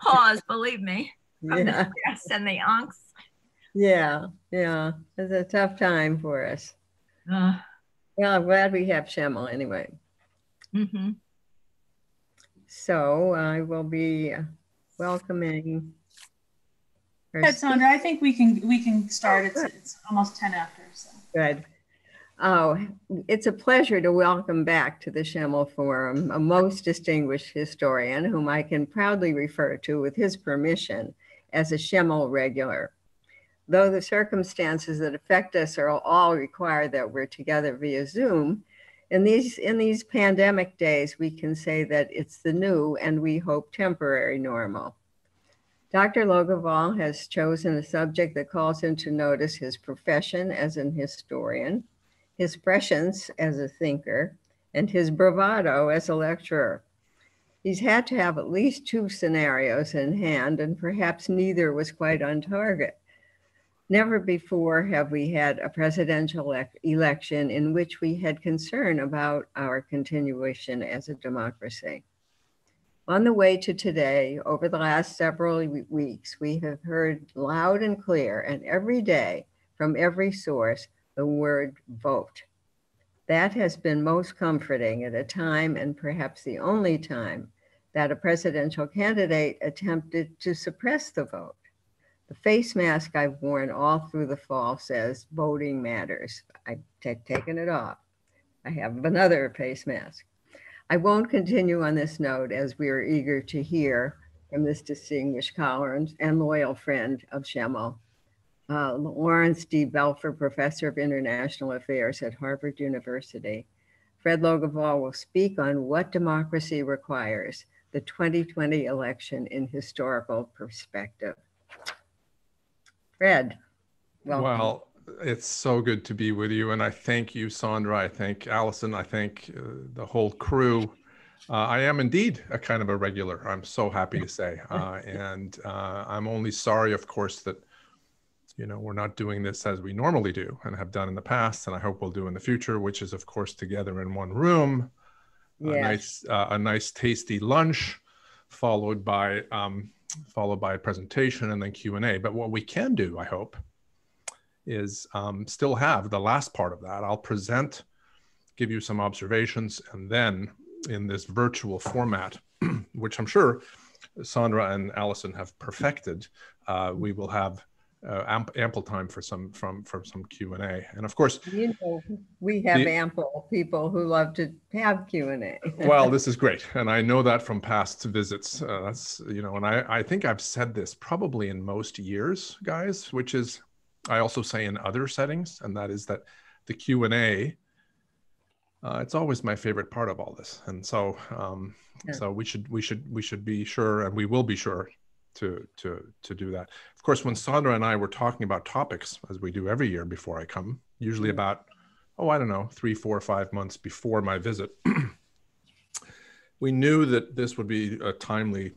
pause, believe me, from the stress and the angst. Yeah, it's a tough time for us. Well, I'm glad we have Schemel anyway. Mm-hmm. So I will be welcoming. Sandra, I think we can start. It's almost 10 after. So. Good. Oh, it's a pleasure to welcome back to the Schemel Forum a most distinguished historian whom I can proudly refer to, with his permission, as a Schemel regular. Though the circumstances that affect us are all require that we're together via Zoom, in these pandemic days, we can say that it's the new and, we hope, temporary normal. Dr. Logevall has chosen a subject that calls into notice his profession as an historian, his prescience as a thinker, and his bravado as a lecturer. He's had to have at least two scenarios in hand, and perhaps neither was quite on target. Never before have we had a presidential election in which we had concern about our continuation as a democracy. On the way to today, over the last several weeks, we have heard loud and clear, and every day from every source, the word vote. That has been most comforting at a time, and perhaps the only time, that a presidential candidate attempted to suppress the vote. The face mask I've worn all through the fall says voting matters. I've taken it off. I have another face mask. I won't continue on this note, as we are eager to hear from this distinguished colleague and loyal friend of Schemel, Lawrence D. Belfer, Professor of International Affairs at Harvard University. Fred Logevall will speak on what democracy requires, the 2020 election in historical perspective. Fred, welcome. Well, it's so good to be with you, and I thank you, Sandra. I thank Allison. I thank the whole crew. I am indeed a kind of a regular, I'm so happy to say, and I'm only sorry, of course, that we're not doing this as we normally do and have done in the past, and I hope we'll do in the future, which is, of course, together in one room, a nice tasty lunch, followed by a presentation and then Q&A. But what we can do, I hope, is still have the last part of that. I'll present, give you some observations, and then in this virtual format, which I'm sure Sandra and Allison have perfected, we will have ample time for some Q&A. And of course, we have ample people who love to have Q&A. Well, this is great. And I know that from past visits. That's, and I think I've said this probably in most years, guys, which is, I also say in other settings, and that is that the Q&A, it's always my favorite part of all this. And so, so we should be sure, and we will be sure to do that. Of course, when Sandra and I were talking about topics, as we do every year before I come, usually about, I don't know, 3, 4, 5 months before my visit, we knew that this would be a timely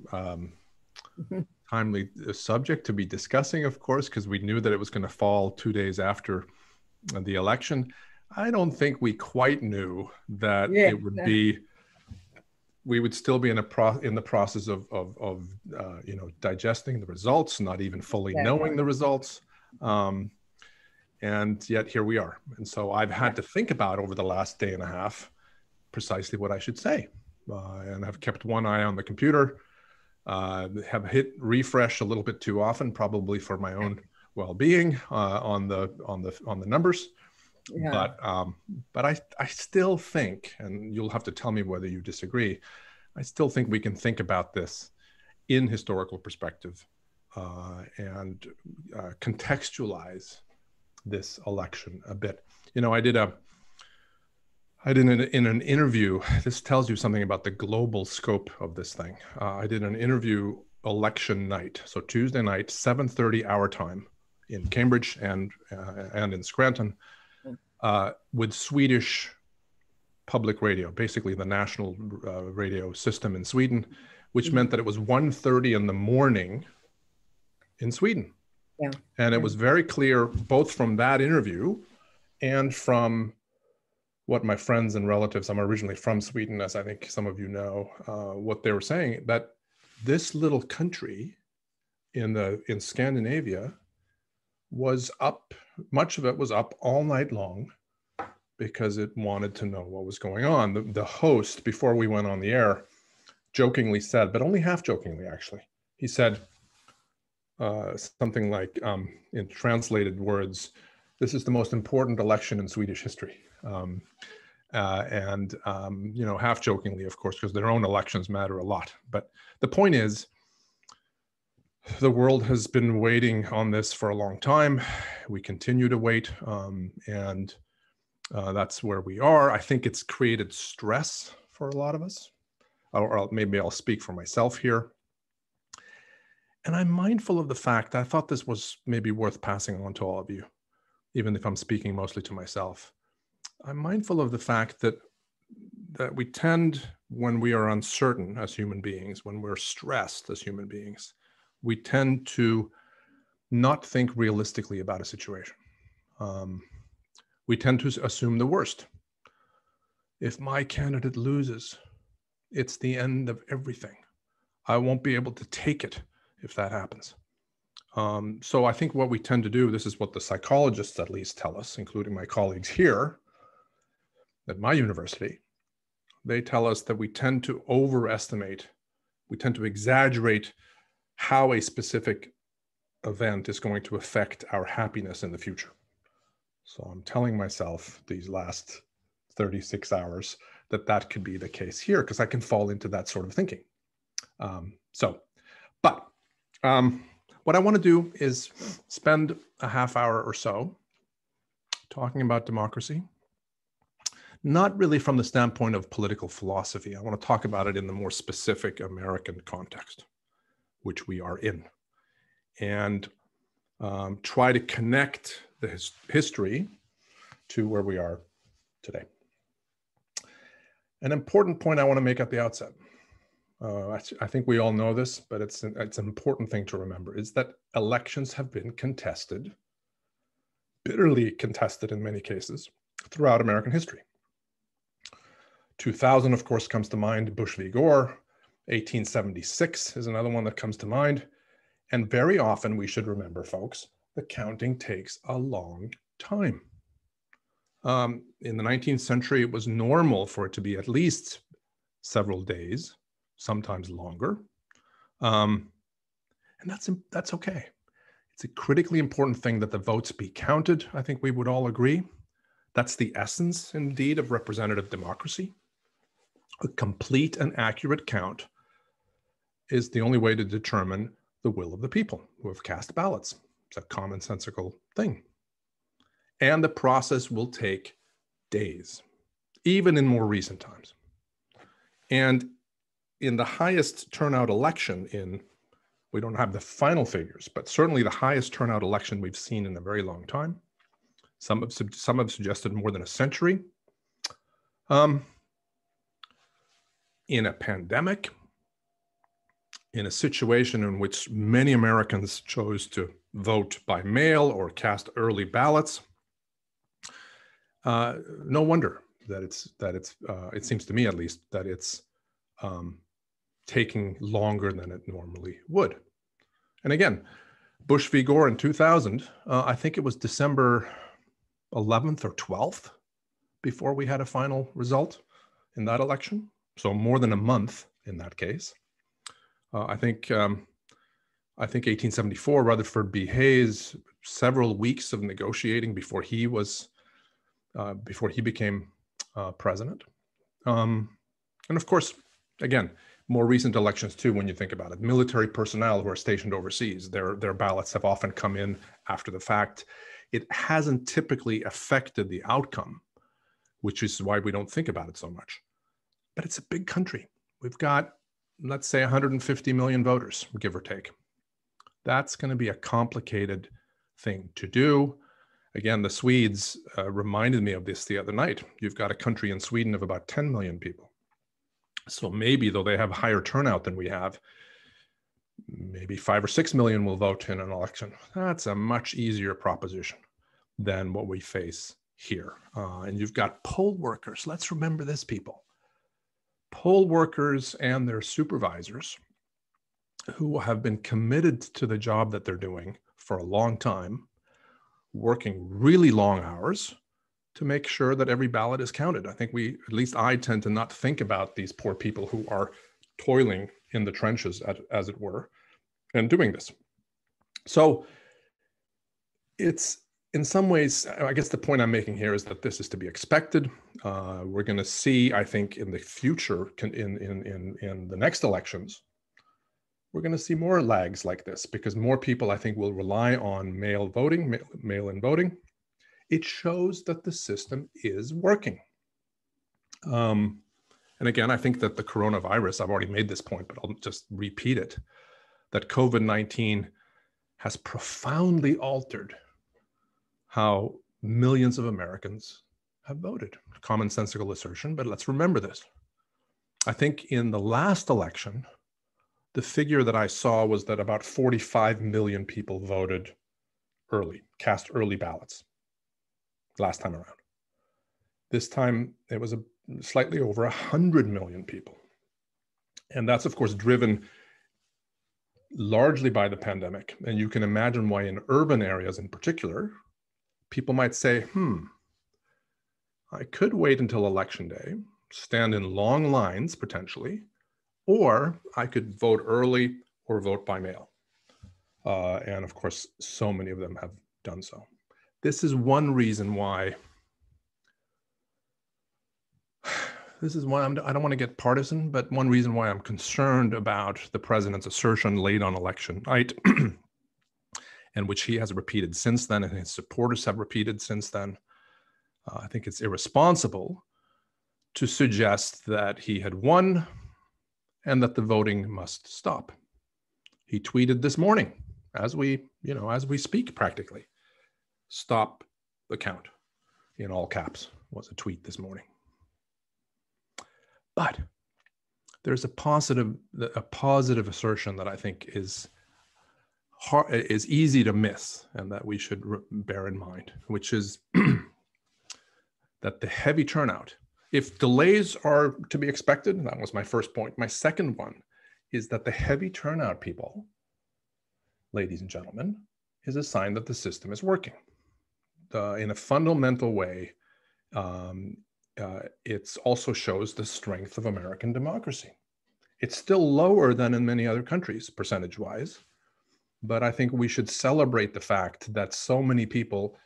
subject to be discussing, of course, because we knew that it was going to fall 2 days after the election. I don't think we quite knew that it would be, we would still be in the process of digesting the results, not even fully knowing the results, and yet here we are. And so I've had to think about over the last day and a half precisely what I should say, and I've kept one eye on the computer, have hit refresh a little bit too often, probably for my own well-being, on the numbers. Yeah. But I still think, and you'll have to tell me whether you disagree, I still think we can think about this in historical perspective, and contextualize this election a bit. I did, in an interview, this tells you something about the global scope of this thing. I did an interview election night, so Tuesday night, 7:30 our time in Cambridge and in Scranton. With Swedish public radio, basically the national radio system in Sweden, which meant that it was 1:30 in the morning in Sweden. Yeah. And it was very clear, both from that interview and from what my friends and relatives, I'm originally from Sweden, as I think some of you know, what they were saying, that this little country in Scandinavia was up, much of it was up all night long because it wanted to know what was going on. The host, before we went on the air, jokingly said, but only half jokingly actually, he said something like, in translated words, this is the most important election in Swedish history. You know, half jokingly, of course, because their own elections matter a lot. But the point is, the world has been waiting on this for a long time. We continue to wait, that's where we are. I think it's created stress for a lot of us, or maybe I'll speak for myself here. And I'm mindful of the fact that I thought this was maybe worth passing on to all of you, even if I'm speaking mostly to myself. I'm mindful of the fact that we tend, when we are uncertain as human beings, when we're stressed as human beings, we tend to not think realistically about a situation. We tend to assume the worst. If my candidate loses, it's the end of everything. I won't be able to take it if that happens. So I think what we tend to do, this is what the psychologists at least tell us, including my colleagues here at my university, they tell us that we tend to overestimate, we tend to exaggerate how a specific event is going to affect our happiness in the future. So I'm telling myself these last 36 hours that could be the case here, because I can fall into that sort of thinking. What I want to do is spend a half hour or so talking about democracy, not really from the standpoint of political philosophy. I want to talk about it in the more specific American context, which we are in, and try to connect the history to where we are today. An important point I want to make at the outset, I think we all know this, but it's an important thing to remember, is that elections have been contested, bitterly contested in many cases, throughout American history. 2000, of course, comes to mind, Bush v. Gore. 1876 is another one that comes to mind. And very often, we should remember, folks, the counting takes a long time. In the 19th century, it was normal for it to be at least several days, sometimes longer. And that's okay. It's a critically important thing that the votes be counted. I think we would all agree. That's the essence, indeed, of representative democracy. A complete and accurate count is the only way to determine the will of the people who have cast ballots. It's a commonsensical thing. And the process will take days, even in more recent times. And in the highest turnout election we don't have the final figures, but certainly the highest turnout election we've seen in a very long time. Some have suggested more than a century. In a pandemic, in a situation in which many Americans chose to vote by mail or cast early ballots, no wonder that it seems to me at least, that it's taking longer than it normally would. And again, Bush v. Gore in 2000, I think it was December 11th or 12th before we had a final result in that election. So more than a month in that case. I think 1874, Rutherford B. Hayes, several weeks of negotiating before he became president. And of course, again, more recent elections too, when you think about it, military personnel who are stationed overseas, their ballots have often come in after the fact. It hasn't typically affected the outcome, which is why we don't think about it so much. But it's a big country. We've got, let's say, 150 million voters, give or take. That's going to be a complicated thing to do. Again, the Swedes reminded me of this the other night. You've got a country in Sweden of about 10 million people. So maybe, though they have higher turnout than we have, maybe 5 or 6 million will vote in an election. That's a much easier proposition than what we face here. And you've got poll workers. Let's remember this, people. Poll workers and their supervisors who have been committed to the job that they're doing for a long time, working really long hours to make sure that every ballot is counted. I think we, at least I tend to not think about these poor people who are toiling in the trenches, as it were, and doing this. So it's, in some ways, I guess the point I'm making here is that this is to be expected. We're going to see, I think, in the future, in the next elections, we're going to see more lags like this, because more people, I think, will rely on mail voting, mail-in voting. It shows that the system is working. And again, I think that the coronavirus, I've already made this point, but I'll just repeat it, that COVID-19 has profoundly altered how millions of Americans have voted. A commonsensical assertion, but let's remember this. I think in the last election, the figure that I saw was that about 45 million people voted early, cast early ballots last time around. This time it was slightly over 100 million people. And that's, of course, driven largely by the pandemic. And you can imagine why in urban areas in particular, people might say, I could wait until election day, stand in long lines potentially, or I could vote early or vote by mail. And of course, so many of them have done so. This is one reason why, I don't want to get partisan, but one reason why I'm concerned about the president's assertion late on election night and which he has repeated since then, and his supporters have repeated since then. I think it's irresponsible to suggest that he had won and that the voting must stop. He tweeted this morning, as we speak practically, "Stop the count," in all caps, was a tweet this morning. But there's a positive assertion that I think is easy to miss, and that we should bear in mind, which is that the heavy turnout, if delays are to be expected, and that was my first point. My second one is that the heavy turnout, people, ladies and gentlemen, is a sign that the system is working. In a fundamental way, it also shows the strength of American democracy. It's still lower than in many other countries, percentage-wise, but I think we should celebrate the fact that so many people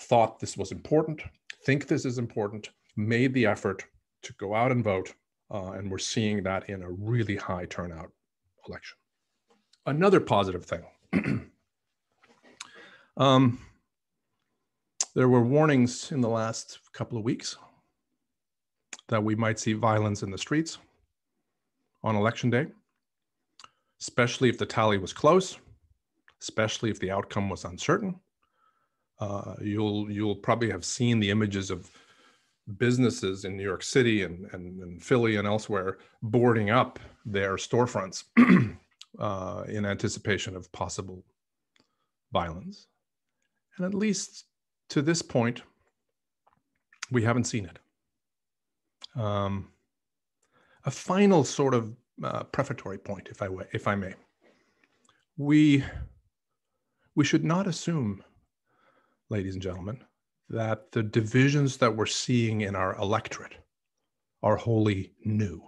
thought this was important, think this is important, made the effort to go out and vote, and we're seeing that in a really high turnout election. Another positive thing. There were warnings in the last couple of weeks that we might see violence in the streets on election day, especially if the tally was close, especially if the outcome was uncertain. You'll probably have seen the images of businesses in New York City and Philly and elsewhere boarding up their storefronts in anticipation of possible violence. And at least to this point, we haven't seen it. A final sort of prefatory point, if I may. We should not assume, ladies and gentlemen, that the divisions that we're seeing in our electorate are wholly new.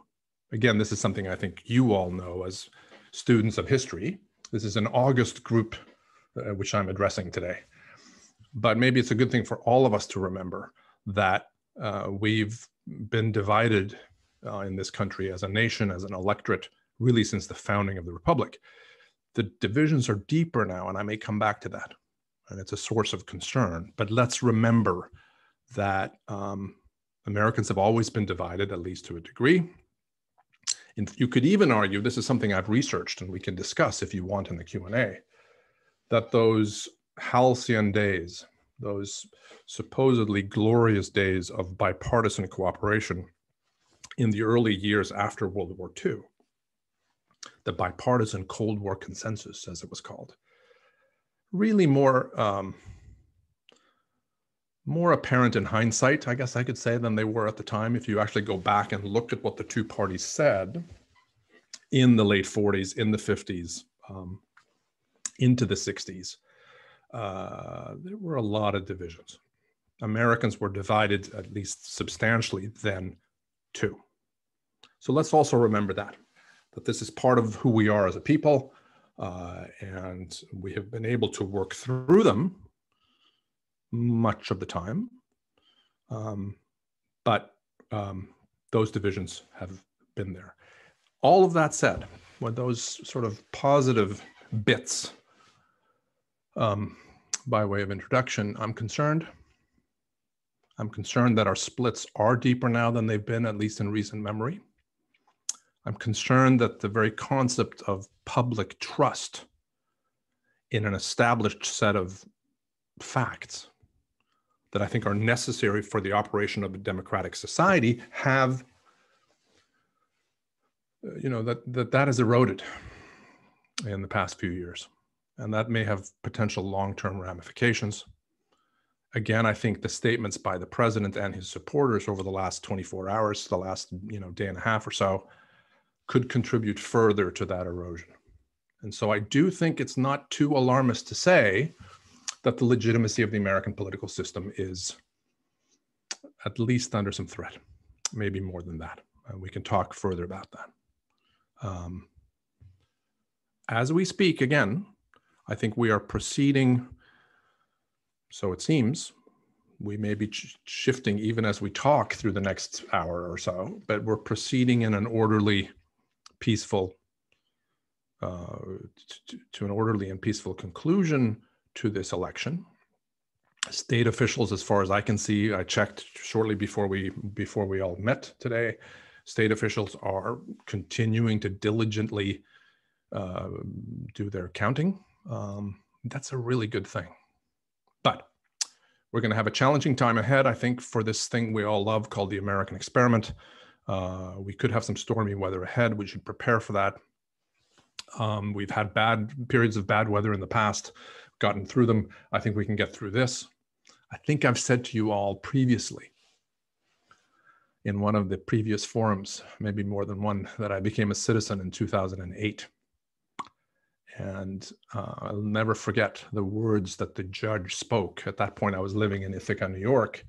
Again, this is something I think you all know as students of history. This is an August group which I'm addressing today. But maybe it's a good thing for all of us to remember that we've been divided in this country as a nation, as an electorate, really since the founding of the Republic. The divisions are deeper now, and I may come back to that, and it's a source of concern. But let's remember that Americans have always been divided, at least to a degree. And you could even argue, this is something I've researched and we can discuss if you want in the Q&A, that those halcyon days, those supposedly glorious days of bipartisan cooperation in the early years after World War II, the bipartisan Cold War consensus, as it was called, really more apparent in hindsight, I guess I could say, than they were at the time. If you actually go back and look at what the two parties said, in the late 40s, in the 50s, into the 60s. There were a lot of divisions. Americans were divided, at least substantially, then too. So let's also remember that this is part of who we are as a people, and we have been able to work through them much of the time. But those divisions have been there. All of that said, with those sort of positive bits by way of introduction, I'm concerned that our splits are deeper now than they've been, at least in recent memory. I'm concerned that the very concept of public trust in an established set of facts that I think are necessary for the operation of a democratic society have, you know, that is eroded in the past few years. And that may have potential long-term ramifications. Again, I think the statements by the president and his supporters over the last 24 hours, the last day and a half or so, could contribute further to that erosion. And so I do think it's not too alarmist to say that the legitimacy of the American political system is at least under some threat, maybe more than that. And we can talk further about that. As we speak, again, I think we are proceeding, so it seems, we may be shifting even as we talk through the next hour or so, but we're proceeding in an orderly, peaceful, to an orderly and peaceful conclusion to this election. State officials, as far as I can see, I checked shortly before we all met today, state officials are continuing to diligently do their counting. That's a really good thing. But we're going to have a challenging time ahead, I think, for this thing we all love called the American experiment. We could have some stormy weather ahead. We should prepare for that. We've had periods of bad weather in the past, gotten through them. I think we can get through this. I think I've said to you all previously in one of the previous forums, maybe more than one, that I became a citizen in 2008. And I'll never forget the words that the judge spoke. At that point, I was living in Ithaca, New York,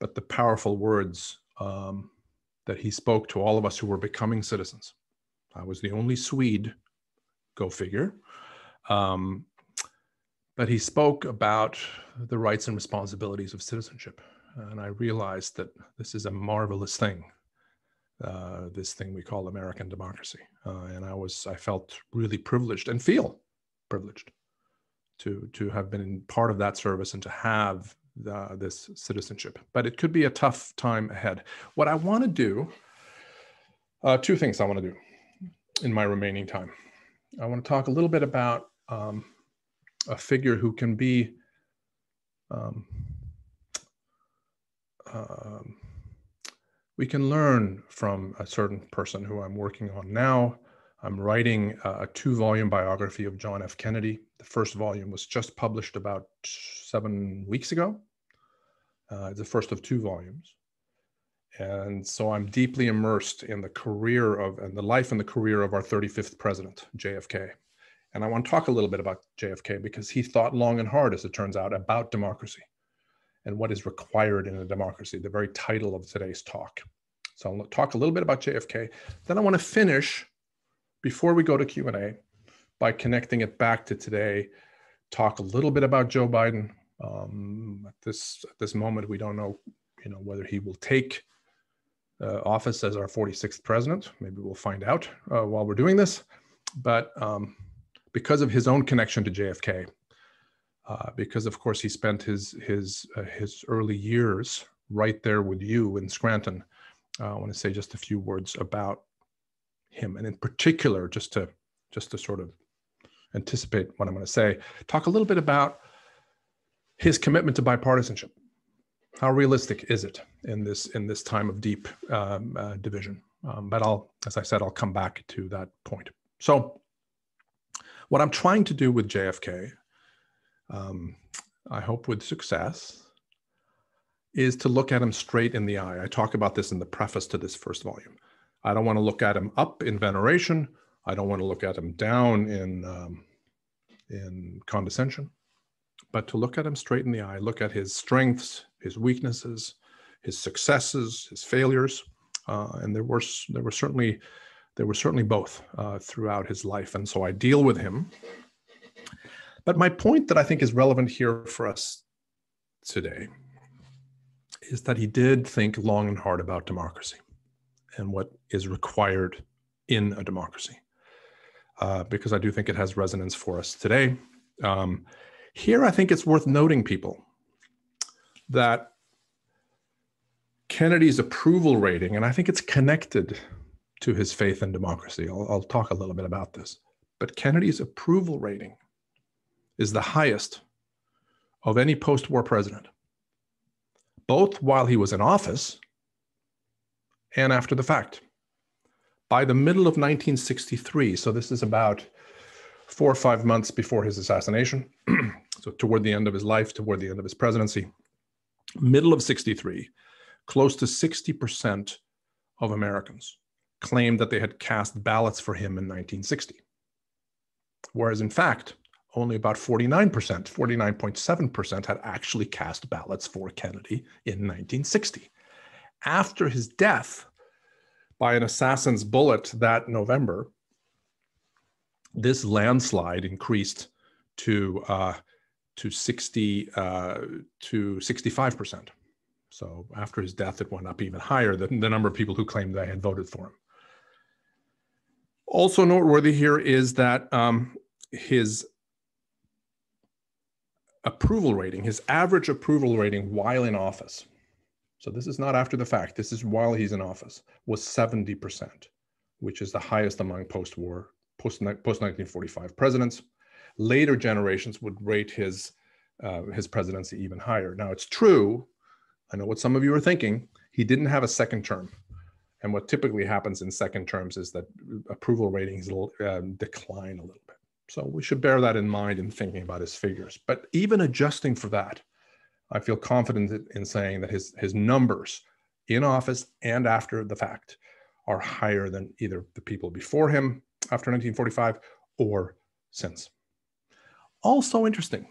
but the powerful words that he spoke to all of us who were becoming citizens. I was the only Swede, go figure. But he spoke about the rights and responsibilities of citizenship. And I realized that this is a marvelous thing, this thing we call American democracy. And I felt really privileged and feel privileged to have been part of that service and to have this citizenship. But it could be a tough time ahead. What I want to do, two things I want to do in my remaining time. I want to talk a little bit about a figure who can be we can learn from a certain person who I'm working on now. I'm writing a 2-volume biography of John F. Kennedy. The first volume was just published about 7 weeks ago. It's the first of 2 volumes. And so I'm deeply immersed in the career of, and the life and the career of our 35th president, JFK. And I want to talk a little bit about JFK because he thought long and hard, as it turns out, about democracy and what is required in a democracy, the very title of today's talk. So I'll talk a little bit about JFK. Then I want to finish, before we go to Q&A, by connecting it back to today, talk a little bit about Joe Biden. At this moment, we don't know, whether he will take office as our 46th president. Maybe we'll find out while we're doing this. But because of his own connection to JFK, because of course he spent his early years right there with you in Scranton, I want to say just a few words about him, and in particular, just to sort of anticipate what I'm going to say, talk a little bit about his commitment to bipartisanship. How realistic is it in this time of deep division? But as I said, I'll come back to that point. So what I'm trying to do with JFK, I hope with success, is to look at him straight in the eye. I talk about this in the preface to this first volume. I don't want to look at him up in veneration. I don't want to look at him down in condescension, but to look at him straight in the eye, look at his strengths, his weaknesses, his successes, his failures, and there were certainly both throughout his life. And so I deal with him. But my point that I think is relevant here for us today is that he did think long and hard about democracy and what is required in a democracy, because I do think it has resonance for us today. Here, I think it's worth noting, people, that Kennedy's approval rating, and I think it's connected to his faith in democracy. I'll talk a little bit about this, but Kennedy's approval rating is the highest of any post-war president, both while he was in office and after the fact. By the middle of 1963, so this is about 4 or 5 months before his assassination, so toward the end of his life, toward the end of his presidency, middle of 63, close to 60% of Americans claimed that they had cast ballots for him in 1960. Whereas in fact, only about 49%, 49.7% had actually cast ballots for Kennedy in 1960. After his death by an assassin's bullet that November, this landslide increased to 65%. So after his death, it went up even higher than the number of people who claimed they had voted for him. Also noteworthy here is that his approval rating, his average approval rating while in office, so this is not after the fact, this is while he's in office, was 70%, which is the highest among post-1945 presidents. Later generations would rate his presidency even higher. Now, it's true, I know what some of you are thinking, he didn't have a second term. And what typically happens in second terms is that approval ratings decline a little bit. So we should bear that in mind in thinking about his figures. But even adjusting for that, I feel confident in saying that his numbers in office and after the fact are higher than either the people before him after 1945 or since. Also interesting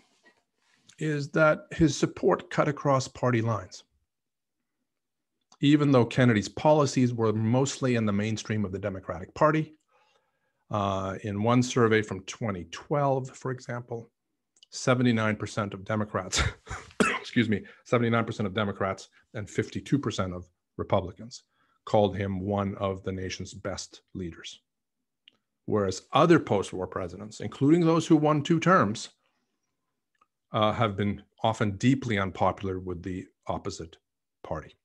is that his support cut across party lines. Even though Kennedy's policies were mostly in the mainstream of the Democratic Party, in one survey from 2012, for example, 79% of Democrats, 79% of Democrats and 52% of Republicans called him one of the nation's best leaders. Whereas other post-war presidents, including those who won 2 terms, have been often deeply unpopular with the opposite party.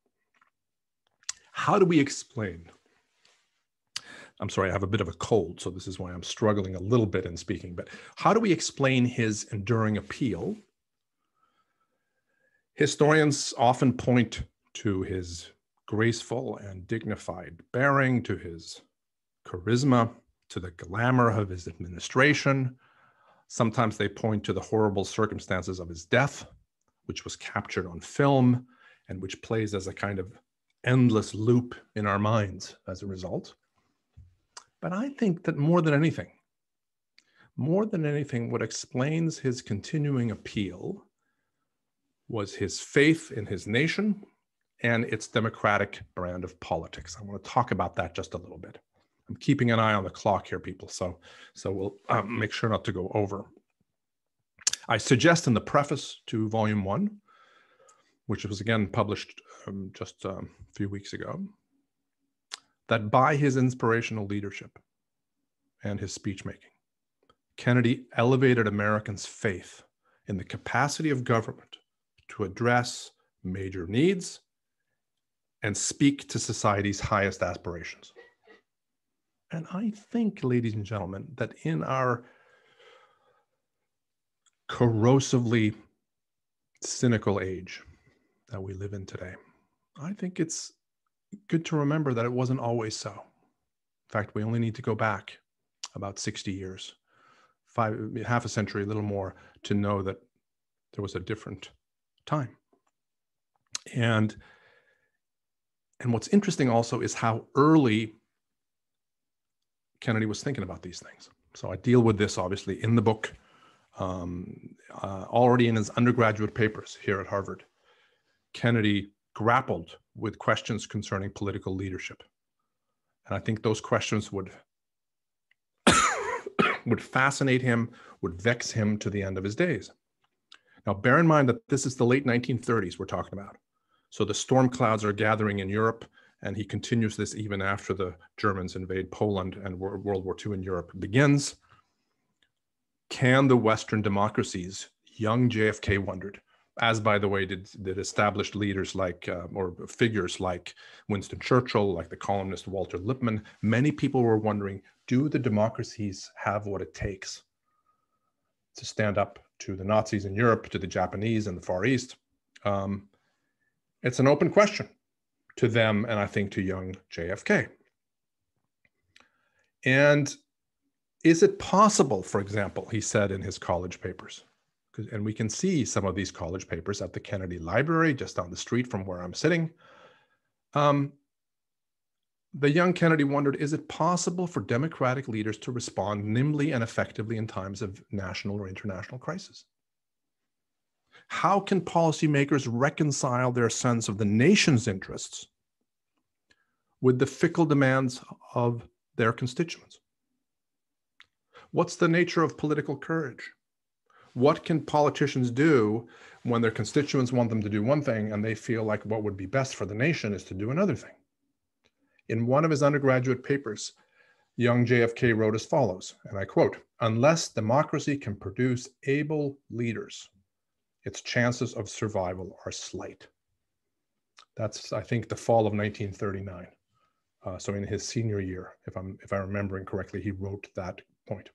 How do we explain? I'm sorry, I have a bit of a cold, so this is why I'm struggling a little bit in speaking, but how do we explain his enduring appeal? Historians often point to his graceful and dignified bearing, to his charisma, to the glamour of his administration. Sometimes they point to the horrible circumstances of his death, which was captured on film and which plays as a kind of endless loop in our minds as a result. But I think that more than anything, what explains his continuing appeal was his faith in his nation and its democratic brand of politics. I want to talk about that just a little bit. I'm keeping an eye on the clock here, people, so we'll make sure not to go over. I suggest in the preface to Volume 1, which was again published just a few weeks ago, that by his inspirational leadership and his speech-making, Kennedy elevated Americans' faith in the capacity of government to address major needs and speak to society's highest aspirations. And I think, ladies and gentlemen, that in our corrosively cynical age that we live in today, I think it's good to remember that it wasn't always so. In fact, we only need to go back about 60 years, half a century, a little more, to know that there was a different time. And what's interesting also is how early Kennedy was thinking about these things. So I deal with this obviously in the book, already in his undergraduate papers here at Harvard. Kennedy grappled with questions concerning political leadership. And I think those questions would would fascinate him, would vex him to the end of his days. Now, bear in mind that this is the late 1930s we're talking about. So the storm clouds are gathering in Europe, and he continues this even after the Germans invade Poland and World War II in Europe begins. Can the Western democracies, young JFK wondered, as by the way did established leaders like, or figures like Winston Churchill, like the columnist Walter Lippmann, many people were wondering, do the democracies have what it takes to stand up to the Nazis in Europe, to the Japanese and the Far East? It's an open question to them, and I think to young JFK. And is it possible, for example, he said in his college papers, and we can see some of these college papers at the Kennedy Library just down the street from where I'm sitting. The young Kennedy wondered, is it possible for democratic leaders to respond nimbly and effectively in times of national or international crisis? How can policymakers reconcile their sense of the nation's interests with the fickle demands of their constituents? What's the nature of political courage? What can politicians do when their constituents want them to do one thing and they feel like what would be best for the nation is to do another thing? In one of his undergraduate papers, young JFK wrote as follows, and I quote, "Unless democracy can produce able leaders, its chances of survival are slight." That's, I think, the fall of 1939. So in his senior year, if I'm remembering correctly, he wrote that point.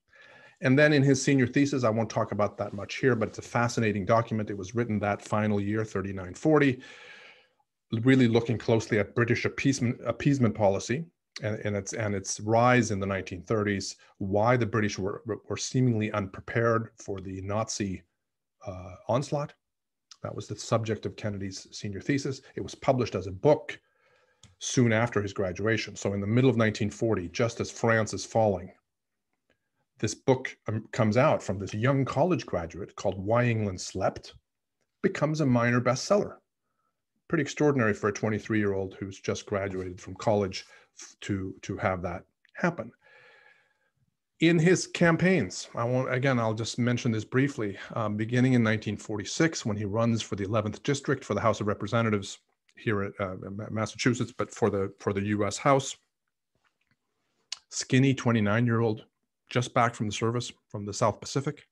And then in his senior thesis, I won't talk about that much here, but it's a fascinating document. It was written that final year, 39-40, really looking closely at British appeasement policy and its rise in the 1930s, why the British were seemingly unprepared for the Nazi onslaught. That was the subject of Kennedy's senior thesis. It was published as a book soon after his graduation. So in the middle of 1940, just as France is falling, this book comes out from this young college graduate called Why England Slept, becomes a minor bestseller. Pretty extraordinary for a 23-year-old who's just graduated from college to have that happen. In his campaigns, I'll just mention this briefly, beginning in 1946 when he runs for the 11th district for the House of Representatives here at Massachusetts, but for the US House, skinny 29-year-old, just back from the service from the South Pacific.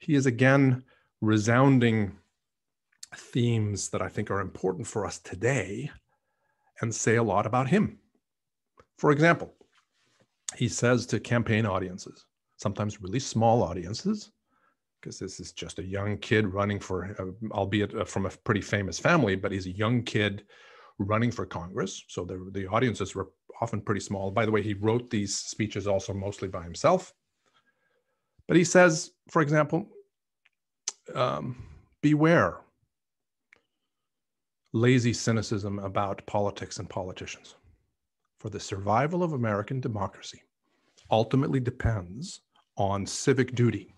He is again resounding themes that I think are important for us today and say a lot about him. For example, he says to campaign audiences, sometimes really small audiences, because this is just a young kid running for, albeit from a pretty famous family, but he's a young kid running for Congress. So the audiences were often pretty small. By the way, he wrote these speeches also mostly by himself. But he says, for example, beware lazy cynicism about politics and politicians. For the survival of American democracy ultimately depends on civic duty,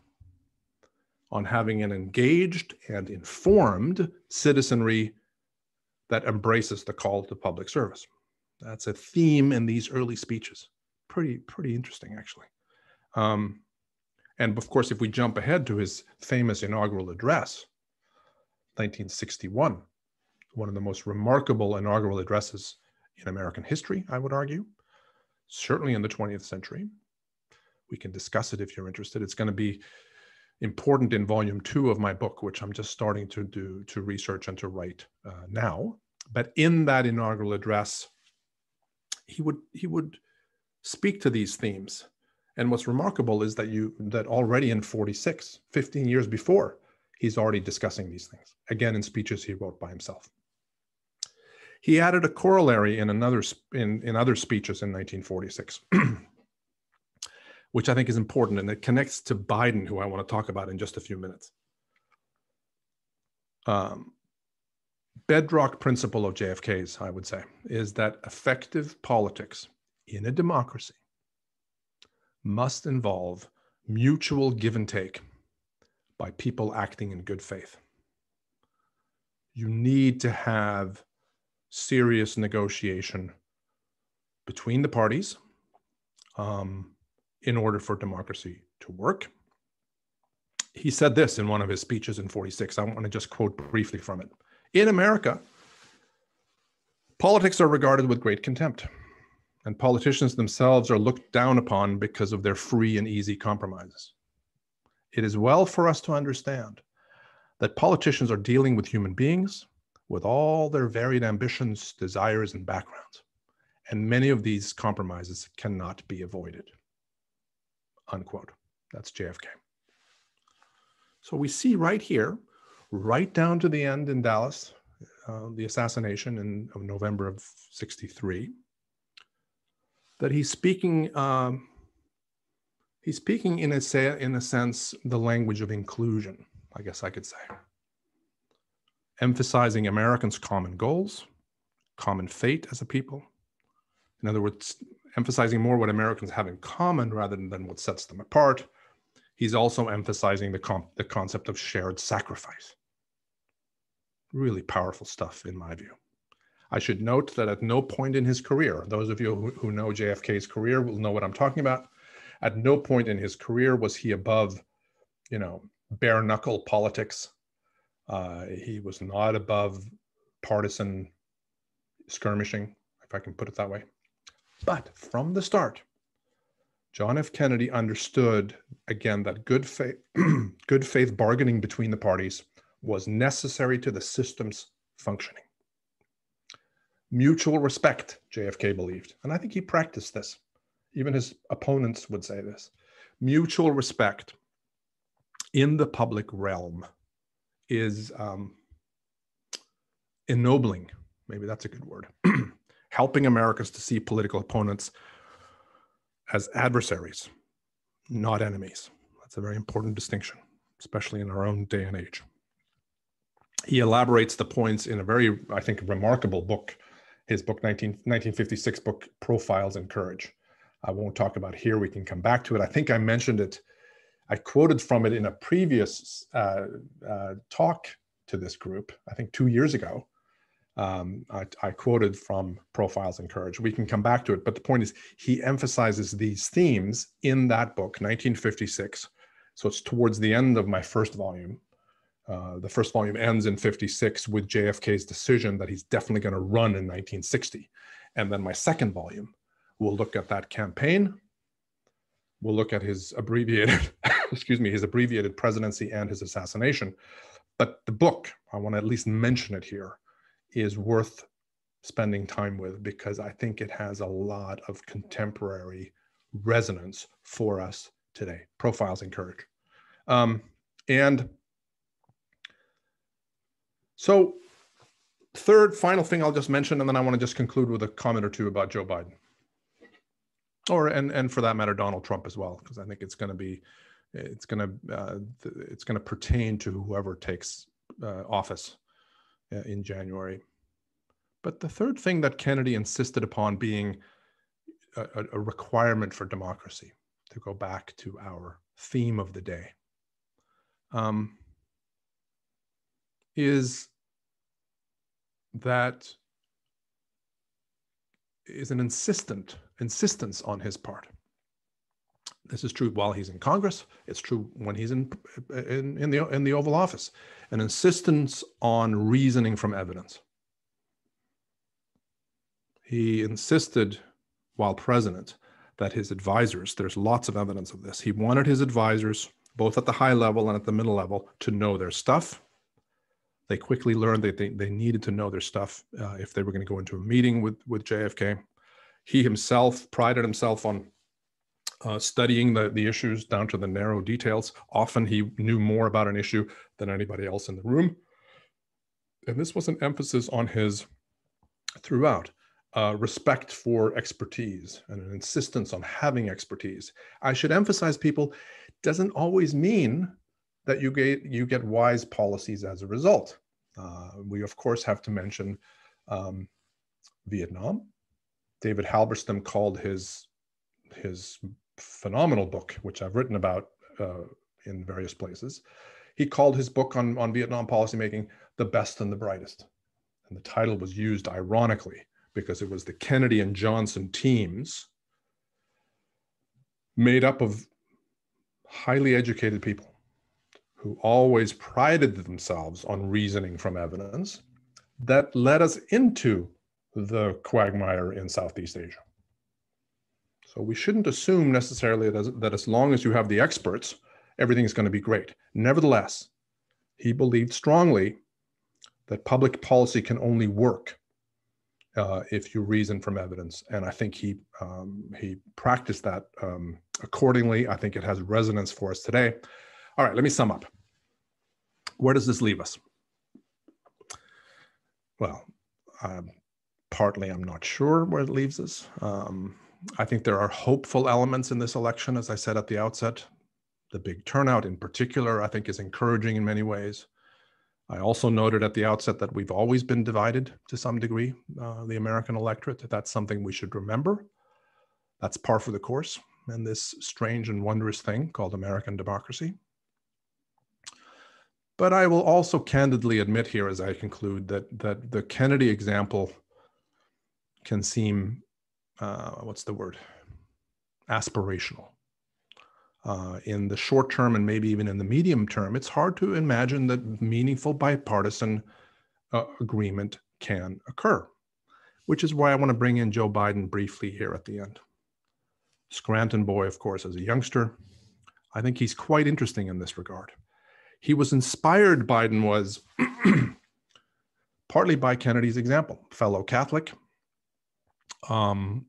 on having an engaged and informed citizenry that embraces the call to public service. That's a theme in these early speeches. Pretty interesting, actually. And of course, if we jump ahead to his famous inaugural address, 1961, one of the most remarkable inaugural addresses in American history, I would argue, certainly in the 20th century. We can discuss it if you're interested. It's going to be important in volume 2 of my book, which I'm just starting to do, to research and to write now. But in that inaugural address, he would speak to these themes. And what's remarkable is that already in 46, 15 years before, he's already discussing these things, again, in speeches he wrote by himself. He added a corollary in other speeches in 1946, which I think is important, and it connects to Biden, who I want to talk about in just a few minutes. Bedrock principle of JFK's, I would say, is that effective politics in a democracy must involve mutual give and take by people acting in good faith. You need to have serious negotiation between the parties in order for democracy to work. He said this in one of his speeches in '46. I want to just quote briefly from it. In America, politics are regarded with great contempt, and politicians themselves are looked down upon because of their free and easy compromises. It is well for us to understand that politicians are dealing with human beings with all their varied ambitions, desires, and backgrounds, and many of these compromises cannot be avoided. Unquote. That's JFK. So we see right here, right down to the end in Dallas, the assassination of November of '63, that he's speaking in a sense the language of inclusion, I guess I could say, emphasizing Americans' common goals, common fate as a people. In other words, emphasizing more what Americans have in common rather than what sets them apart. He's also emphasizing the concept of shared sacrifice. Really powerful stuff, in my view. I should note that at no point in his career, those of you who know JFK's career will know what I'm talking about. At no point in his career was he above, bare knuckle politics. He was not above partisan skirmishing, if I can put it that way. But from the start, John F. Kennedy understood, again, that good faith bargaining between the parties was necessary to the system's functioning. Mutual respect, JFK believed, and I think he practiced this. Even his opponents would say this. Mutual respect in the public realm is ennobling, maybe that's a good word, helping Americans to see political opponents as adversaries, not enemies. That's a very important distinction, especially in our own day and age. He elaborates the points in a very, I think, remarkable book, his book, 1956 book, Profiles in Courage. I won't talk about it here. We can come back to it. I think I mentioned it. I quoted from it in a previous talk to this group, I think 2 years ago. I quoted from Profiles in Courage. We can come back to it, but the point is he emphasizes these themes in that book, 1956. So it's towards the end of my first volume. The first volume ends in '56 with JFK's decision that he's definitely going to run in 1960. And then my second volume will look at that campaign. We'll look at his abbreviated, his abbreviated presidency and his assassination. But the book, I want to at least mention it here, is worth spending time with because I think it has a lot of contemporary resonance for us today. Profiles in Courage. So third, final thing I'll just mention, and then I want to just conclude with a comment or two about Joe Biden. And for that matter, Donald Trump as well, because I think it's going to pertain to whoever takes office in January. But the third thing that Kennedy insisted upon being a requirement for democracy, to go back to our theme of the day, is an insistence on his part. This is true while he's in Congress. It's true when he's in the Oval Office. An insistence on reasoning from evidence. He insisted while president that his advisors, there's lots of evidence of this, he wanted his advisors, both at the high level and at the middle level, to know their stuff. They quickly learned that they needed to know their stuff if they were going to go into a meeting with JFK. He himself prided himself on studying the issues down to the narrow details. Often he knew more about an issue than anybody else in the room. And this was an emphasis on his, throughout, respect for expertise and an insistence on having expertise. I should emphasize, people, doesn't always mean that you get wise policies as a result. We of course have to mention Vietnam. David Halberstam called his phenomenal book, which I've written about in various places. He called his book on Vietnam policymaking, The Best and the Brightest. And the title was used ironically because it was the Kennedy and Johnson teams made up of highly educated people who always prided themselves on reasoning from evidence that led us into the quagmire in Southeast Asia. So we shouldn't assume necessarily that as long as you have the experts, everything is going to be great. Nevertheless, he believed strongly that public policy can only work if you reason from evidence. And I think he practiced that accordingly. I think it has resonance for us today. All right, let me sum up. Where does this leave us? Well, partly I'm not sure where it leaves us. I think there are hopeful elements in this election, as I said at the outset. The big turnout in particular, I think, is encouraging in many ways. I also noted at the outset that we've always been divided to some degree, the American electorate. That's something we should remember. That's par for the course in this strange and wondrous thing called American democracy. But I will also candidly admit here as I conclude that the Kennedy example can seem, what's the word, aspirational. In the short term and maybe even in the medium term, it's hard to imagine that meaningful bipartisan agreement can occur, which is why I want to bring in Joe Biden briefly here at the end. Scranton boy, of course, as a youngster. I think he's quite interesting in this regard. He was inspired, Biden was, partly by Kennedy's example, fellow Catholic.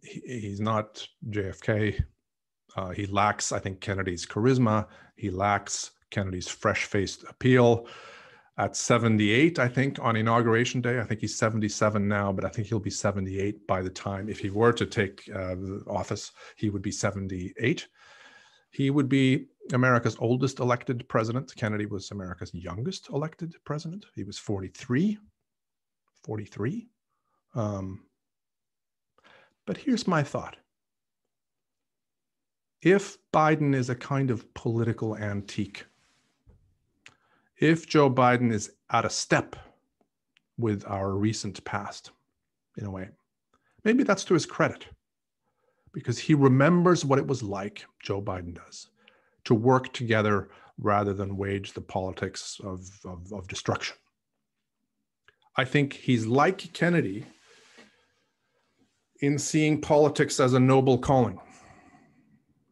He's not JFK. He lacks, I think, Kennedy's charisma. He lacks Kennedy's fresh-faced appeal. At 78, I think, on Inauguration Day, I think he's 77 now, but I think he'll be 78 by the time, if he were to take office, he would be 78. He would be America's oldest elected president. Kennedy was America's youngest elected president. He was 43. But here's my thought. If Biden is a kind of political antique, if Joe Biden is out of step with our recent past, in a way, maybe that's to his credit, because he remembers what it was like, Joe Biden does, to work together rather than wage the politics of destruction. I think he's like Kennedy in seeing politics as a noble calling.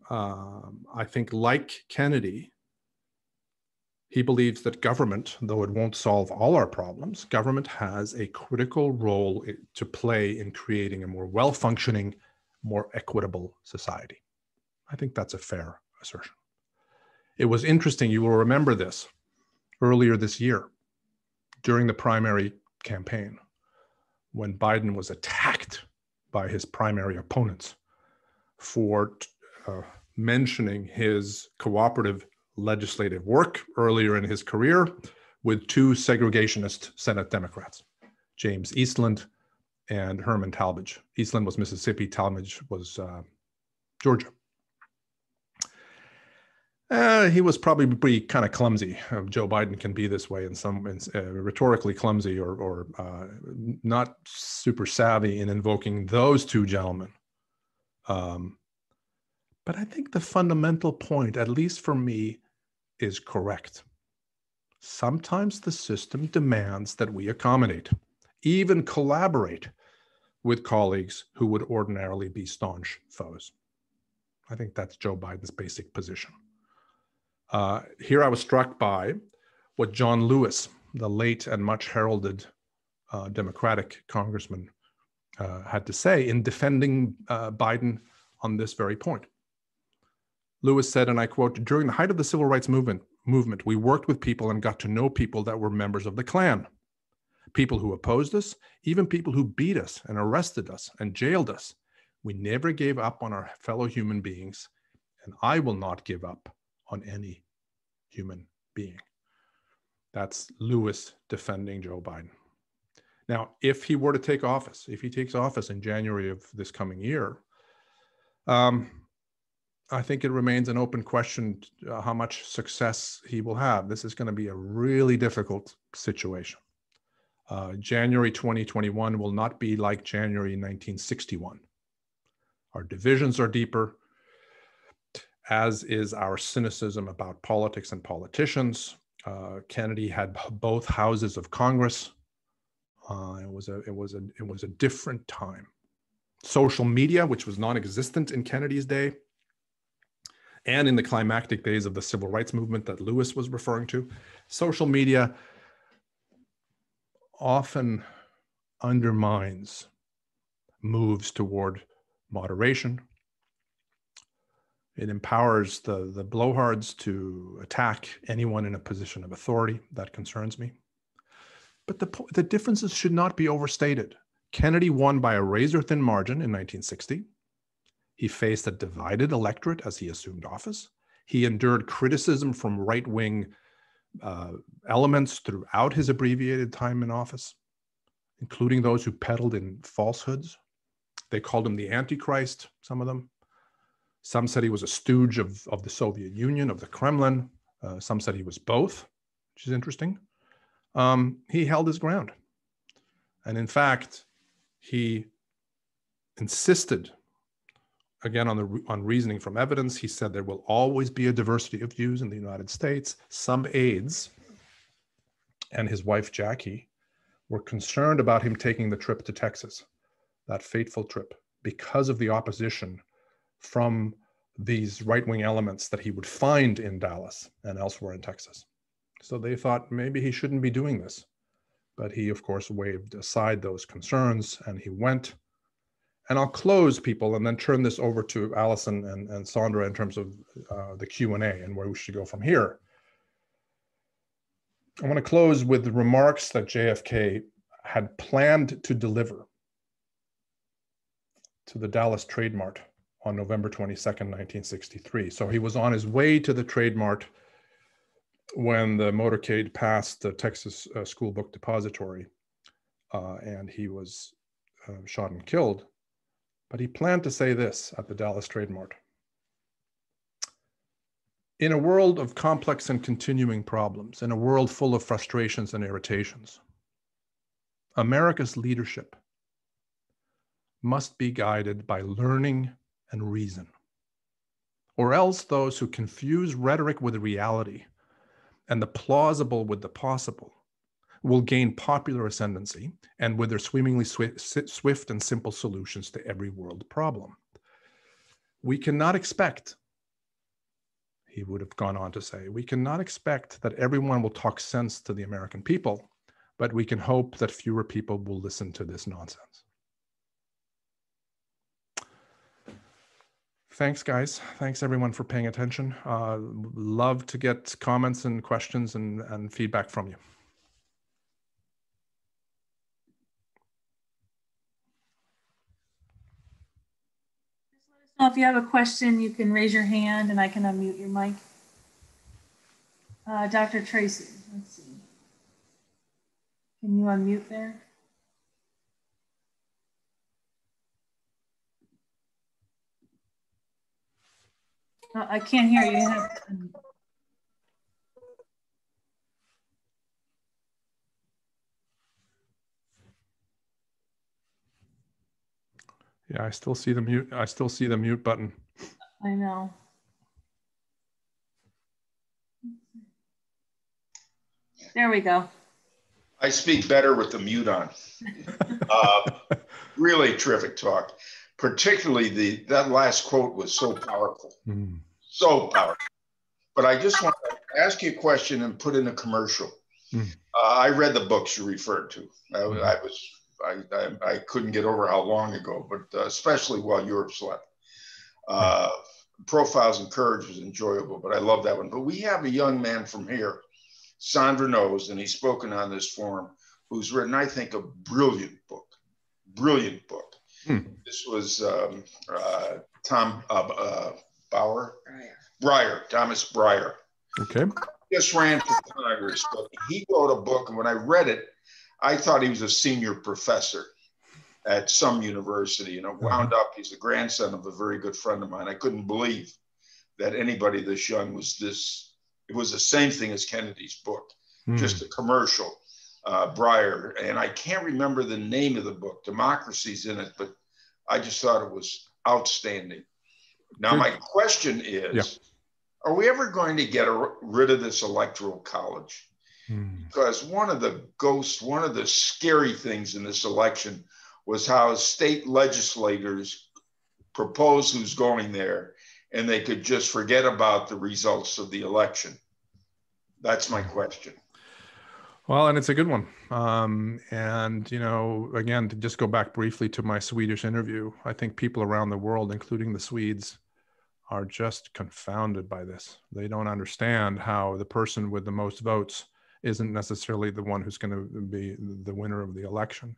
I think, like Kennedy, he believes that government, though it won't solve all our problems, government has a critical role to play in creating a more well-functioning, more equitable society. I think that's a fair assertion. It was interesting, you will remember this, earlier this year, during the primary campaign, when Biden was attacked by his primary opponents for mentioning his cooperative legislative work earlier in his career with two segregationist Senate Democrats, James Eastland and Herman Talmadge. Eastland was Mississippi, Talmadge was Georgia. He was probably kind of clumsy. Joe Biden can be this way in some rhetorically clumsy or not super savvy in invoking those two gentlemen. But I think the fundamental point, at least for me, is correct. Sometimes the system demands that we accommodate, even collaborate with colleagues who would ordinarily be staunch foes. I think that's Joe Biden's basic position. Here I was struck by what John Lewis, the late and much heralded Democratic congressman, had to say in defending Biden on this very point. Lewis said, and I quote, "During the height of the civil rights movement, we worked with people and got to know people that were members of the Klan, people who opposed us, even people who beat us and arrested us and jailed us. We never gave up on our fellow human beings, and I will not give up on any human being." That's Lewis defending Joe Biden. Now, if he were to take office, if he takes office in January of this coming year, I think it remains an open question how much success he will have. This is going to be a really difficult situation. January 2021 will not be like January 1961. Our divisions are deeper, as is our cynicism about politics and politicians. Kennedy had both houses of Congress. It was a different time. Social media, which was non-existent in Kennedy's day, and in the climactic days of the civil rights movement that Lewis was referring to, social media often undermines moves toward moderation. It empowers the blowhards to attack anyone in a position of authority. That concerns me. But the differences should not be overstated. Kennedy won by a razor-thin margin in 1960. He faced a divided electorate as he assumed office. He endured criticism from right-wing elements throughout his abbreviated time in office, including those who peddled in falsehoods. They called him the Antichrist, some of them. Some said he was a stooge of the Soviet Union, of the Kremlin. Some said he was both, which is interesting. He held his ground. And in fact, he insisted again on reasoning from evidence. He said there will always be a diversity of views in the United States. Some aides and his wife, Jackie, were concerned about him taking the trip to Texas, that fateful trip, because of the opposition from these right-wing elements that he would find in Dallas and elsewhere in Texas. So they thought maybe he shouldn't be doing this. But he, of course, waved aside those concerns and he went. And I'll close, people, and then turn this over to Allison and Sandra in terms of the Q&A and where we should go from here. I want to close with the remarks that JFK had planned to deliver to the Dallas Trade Mart on November 22nd, 1963. So he was on his way to the Trade Mart when the motorcade passed the Texas School Book Depository and he was shot and killed. But he planned to say this at the Dallas Trade Mart. In a world of complex and continuing problems, in a world full of frustrations and irritations, America's leadership must be guided by learning and reason, or else those who confuse rhetoric with reality and the plausible with the possible will gain popular ascendancy and with their swimmingly swift and simple solutions to every world problem. We cannot expect, he would have gone on to say, we cannot expect that everyone will talk sense to the American people, but we can hope that fewer people will listen to this nonsense. Thanks, guys. Thanks, everyone, for paying attention. Love to get comments and questions and feedback from you. If you have a question, you can raise your hand and I can unmute your mic. Dr. Tracy, let's see. Can you unmute there? I can't hear you. Yeah, I still see the mute. I still see the mute button. I know. There we go. I speak better with the mute on. Really terrific talk. Particularly that last quote was so powerful. Mm. So powerful. But I just want to ask you a question and put in a commercial. Mm. I read the books you referred to. I couldn't get over how long ago, but especially While Europe Slept. Profiles in Courage was enjoyable, but I love that one. But we have a young man from here, Sandra knows, and he's spoken on this forum, who's written, I think, a brilliant book. Brilliant book. Hmm. This was Thomas Breyer. Okay. Just ran for Congress, but he wrote a book, and when I read it, I thought he was a senior professor at some university, and it wound up, he's the grandson of a very good friend of mine. I couldn't believe that anybody this young was this. It was the same thing as Kennedy's book, just a commercial. Breyer, and I can't remember the name of the book. Democracy's in it, but I just thought it was outstanding. Now, my question is, are we ever going to get rid of this Electoral College? Because one of the ghosts, one of the scary things in this election was how state legislators propose who's going there, and they could just forget about the results of the election. That's my question. Well, and it's a good one. And, you know, again, to just go back briefly to my Swedish interview, I think people around the world, including the Swedes, are just confounded by this. They don't understand how the person with the most votes isn't necessarily the one who's going to be the winner of the election.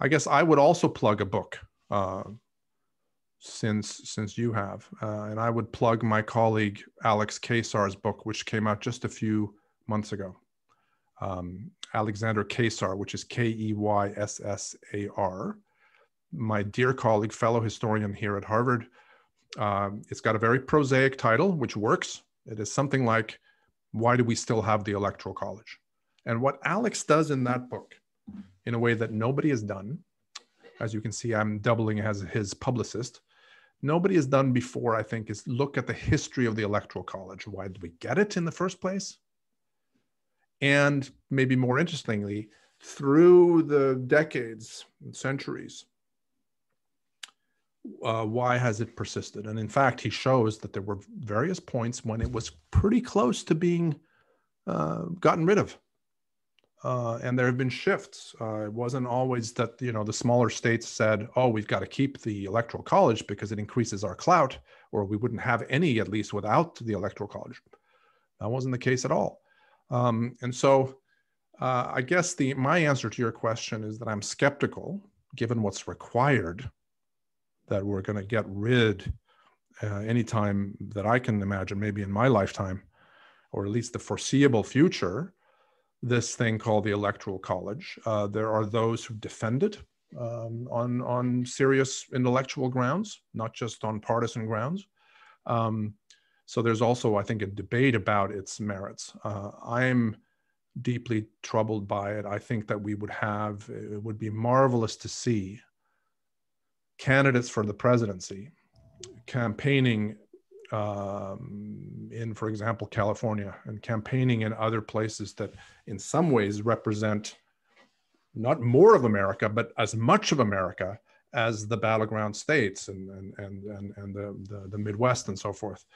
I guess I would also plug a book since you have. And I would plug my colleague, Alex Kesar's book, which came out just a few months ago. Alexander Kesar, which is K-E-Y-S-S-A-R, my dear colleague, fellow historian here at Harvard. It's got a very prosaic title, which works. It is something like, why do we still have the Electoral College? And what Alex does in that book, in a way that nobody has done, as you can see, I'm doubling as his publicist, nobody has done before, I think, is look at the history of the Electoral College. Why did we get it in the first place? And maybe more interestingly, through the decades and centuries, why has it persisted? And in fact, he shows that there were various points when it was pretty close to being gotten rid of. And there have been shifts. It wasn't always that, you know, the smaller states said, oh, we've got to keep the Electoral College because it increases our clout, or we wouldn't have any, at least without the Electoral College. That wasn't the case at all. And so I guess my answer to your question is that I'm skeptical, given what's required, that we're going to get rid anytime that I can imagine, maybe in my lifetime, or at least the foreseeable future, this thing called the Electoral College. There are those who defend it on serious intellectual grounds, not just on partisan grounds. So there's also, I think, a debate about its merits. I'm deeply troubled by it. I think that it would be marvelous to see candidates for the presidency campaigning in, for example, California, and campaigning in other places that in some ways represent not more of America, but as much of America as the battleground states and the Midwest and so forth.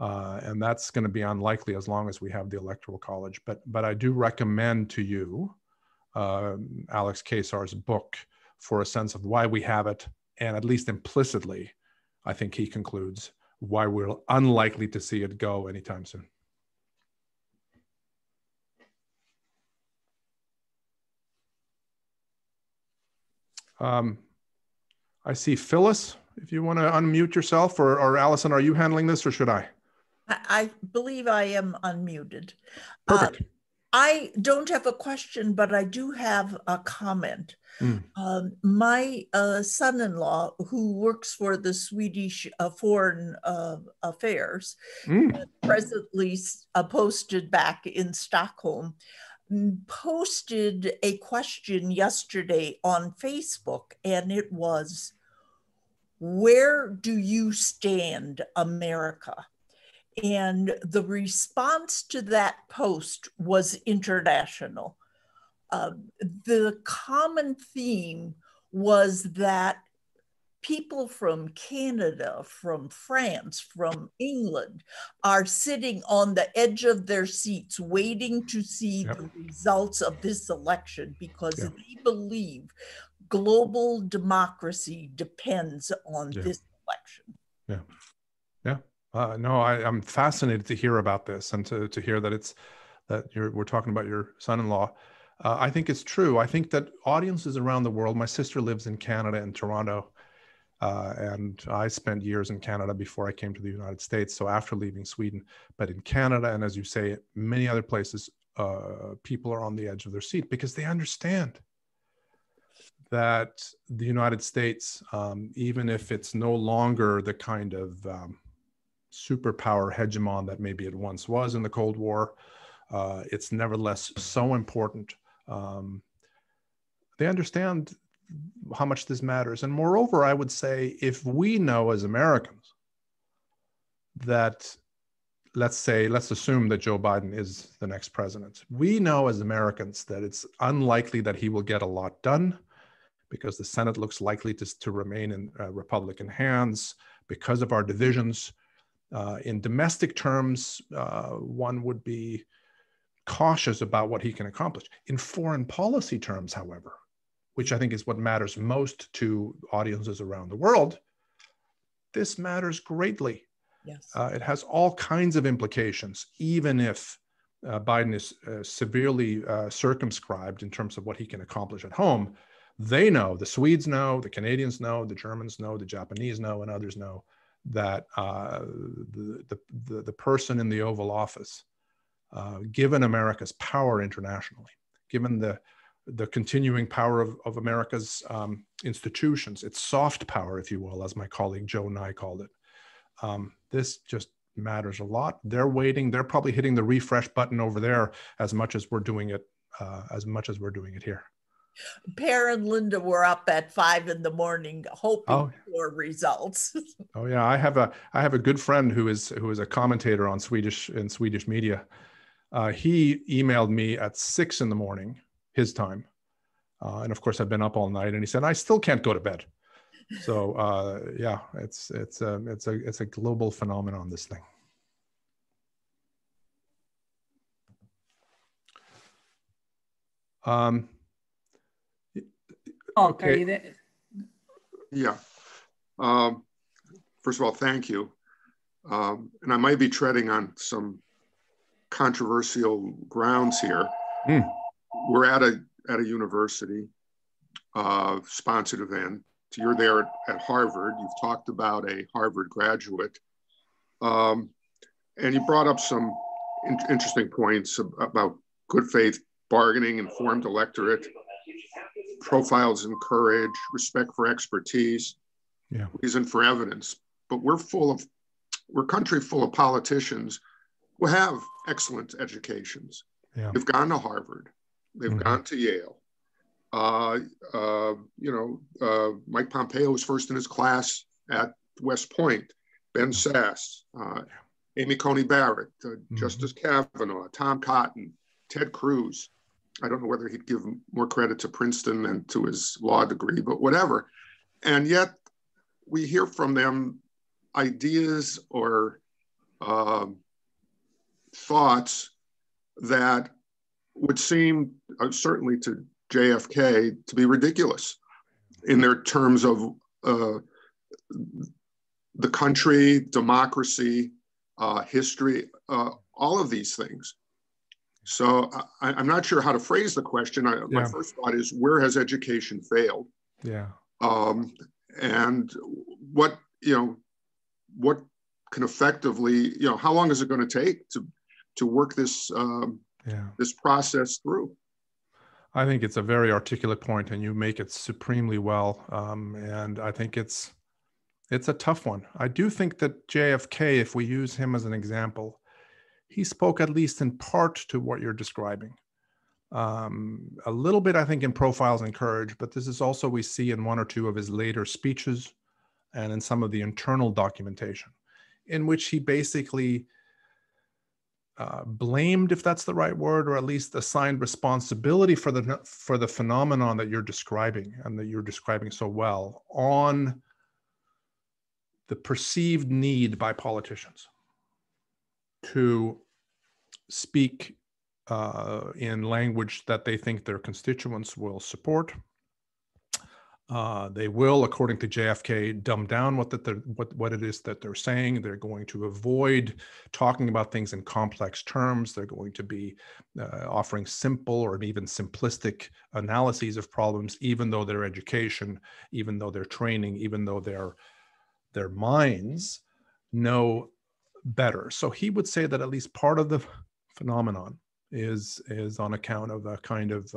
And that's going to be unlikely as long as we have the Electoral College. But I do recommend to you Alex Kesar's book for a sense of why we have it. And at least implicitly, I think he concludes why we're unlikely to see it go anytime soon. I see Phyllis, if you want to unmute yourself, or Allison, are you handling this or should I? I believe I am unmuted. Perfect. I don't have a question, but I do have a comment. My son-in-law, who works for the Swedish Foreign Affairs, presently posted back in Stockholm, posted a question yesterday on Facebook, and it was, where do you stand, America? And the response to that post was international. The common theme was that people from Canada, from France, from England are sitting on the edge of their seats waiting to see the results of this election because they believe global democracy depends on this election. No, I'm fascinated to hear about this and to hear that we're talking about your son-in-law. I think it's true. I think that audiences around the world, my sister lives in Canada in Toronto, and I spent years in Canada before I came to the United States, so after leaving Sweden. But in Canada, and as you say, many other places, people are on the edge of their seat because they understand that the United States, even if it's no longer the kind of superpower hegemon that maybe it once was in the Cold War. It's nevertheless so important. They understand how much this matters. And moreover, I would say, if we know as Americans that, let's assume that Joe Biden is the next president. We know as Americans that it's unlikely that he will get a lot done because the Senate looks likely to remain in Republican hands because of our divisions. In domestic terms, one would be cautious about what he can accomplish. In foreign policy terms, however, which I think is what matters most to audiences around the world, this matters greatly. Yes. It has all kinds of implications, even if Biden is severely circumscribed in terms of what he can accomplish at home. They know, the Swedes know, the Canadians know, the Germans know, the Japanese know, and others know that the person in the Oval Office, given America's power internationally, given the continuing power of America's institutions, its soft power, if you will, as my colleague Joe Nye called it. This just matters a lot. They're waiting. They're probably hitting the refresh button over there as much as we're doing it, here. Per and Linda were up at 5 in the morning hoping for results. Oh yeah, I have a good friend who is a commentator on Swedish media. He emailed me at 6 in the morning his time, and of course I've been up all night. And he said, I still can't go to bed. So yeah, it's a global phenomenon, this thing. Okay. Are you there? Yeah. First of all, thank you. And I might be treading on some controversial grounds here. Mm. We're at a university sponsored event. You're there at Harvard. You've talked about a Harvard graduate, and you brought up some interesting points about good faith bargaining, informed electorate, profiles in courage, respect for expertise, reason for evidence. But we're a country full of politicians who have excellent educations. Yeah. They've gone to Harvard. They've gone to Yale. Mike Pompeo was first in his class at West Point, Ben Sass, Amy Coney Barrett, Justice Kavanaugh, Tom Cotton, Ted Cruz. I don't know whether he'd give more credit to Princeton than to his law degree, but whatever. And yet we hear from them ideas or thoughts that would seem, certainly to JFK, to be ridiculous in their terms of the country, democracy, history, all of these things. So I'm not sure how to phrase the question. My first thought is, where has education failed? Yeah. And what can effectively, how long is it going to take to work this this process through? I think it's a very articulate point, and you make it supremely well. And I think it's a tough one. I do think that JFK, if we use him as an example, he spoke at least in part to what you're describing. A little bit, I think, in Profiles in Courage, but this is also we see in one or two of his later speeches and in some of the internal documentation, in which he basically blamed, if that's the right word, or at least assigned responsibility for the phenomenon that you're describing and that you're describing so well on the perceived need by politicians to speak in language that they think their constituents will support. They will, according to JFK, dumb down what it is that they're saying. They're going to avoid talking about things in complex terms. They're going to be offering simple or even simplistic analyses of problems, even though their education, even though their training, even though their minds know better. So he would say that at least part of the phenomenon is on account of a kind of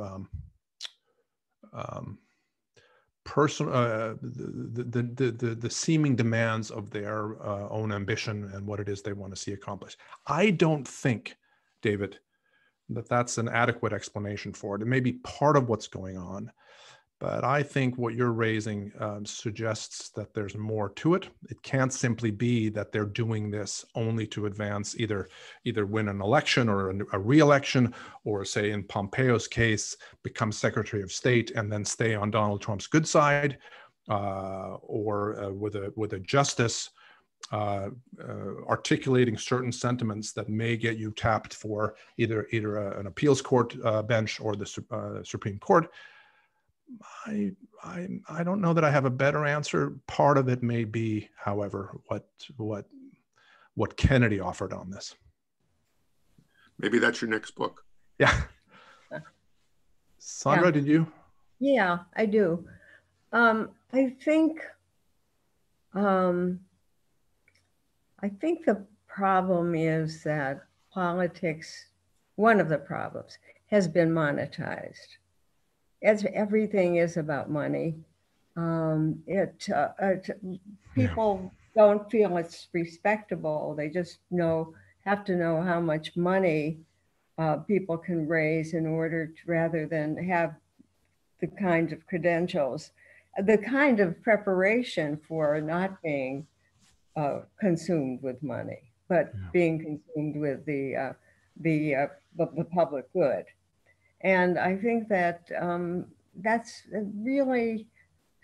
personal, the seeming demands of their own ambition and what it is they want to see accomplished. I don't think, David, that that's an adequate explanation for it. It may be part of what's going on, but I think what you're raising suggests that there's more to it. It can't simply be that they're doing this only to advance either win an election or a re-election, or say in Pompeo's case, become Secretary of State and then stay on Donald Trump's good side, or with a justice articulating certain sentiments that may get you tapped for either an appeals court bench or the Supreme Court. I don't know that I have a better answer. Part of it may be, however, what Kennedy offered on this. Maybe that's your next book. Yeah. Sandra, did you? Yeah, I do. I think the problem is that politics, one of the problems, has been monetized. As everything is about money, people don't feel it's respectable. They just have to know how much money people can raise in order to, rather than have the kind of credentials, the kind of preparation for not being consumed with money, but being consumed with the public good. And I think that that really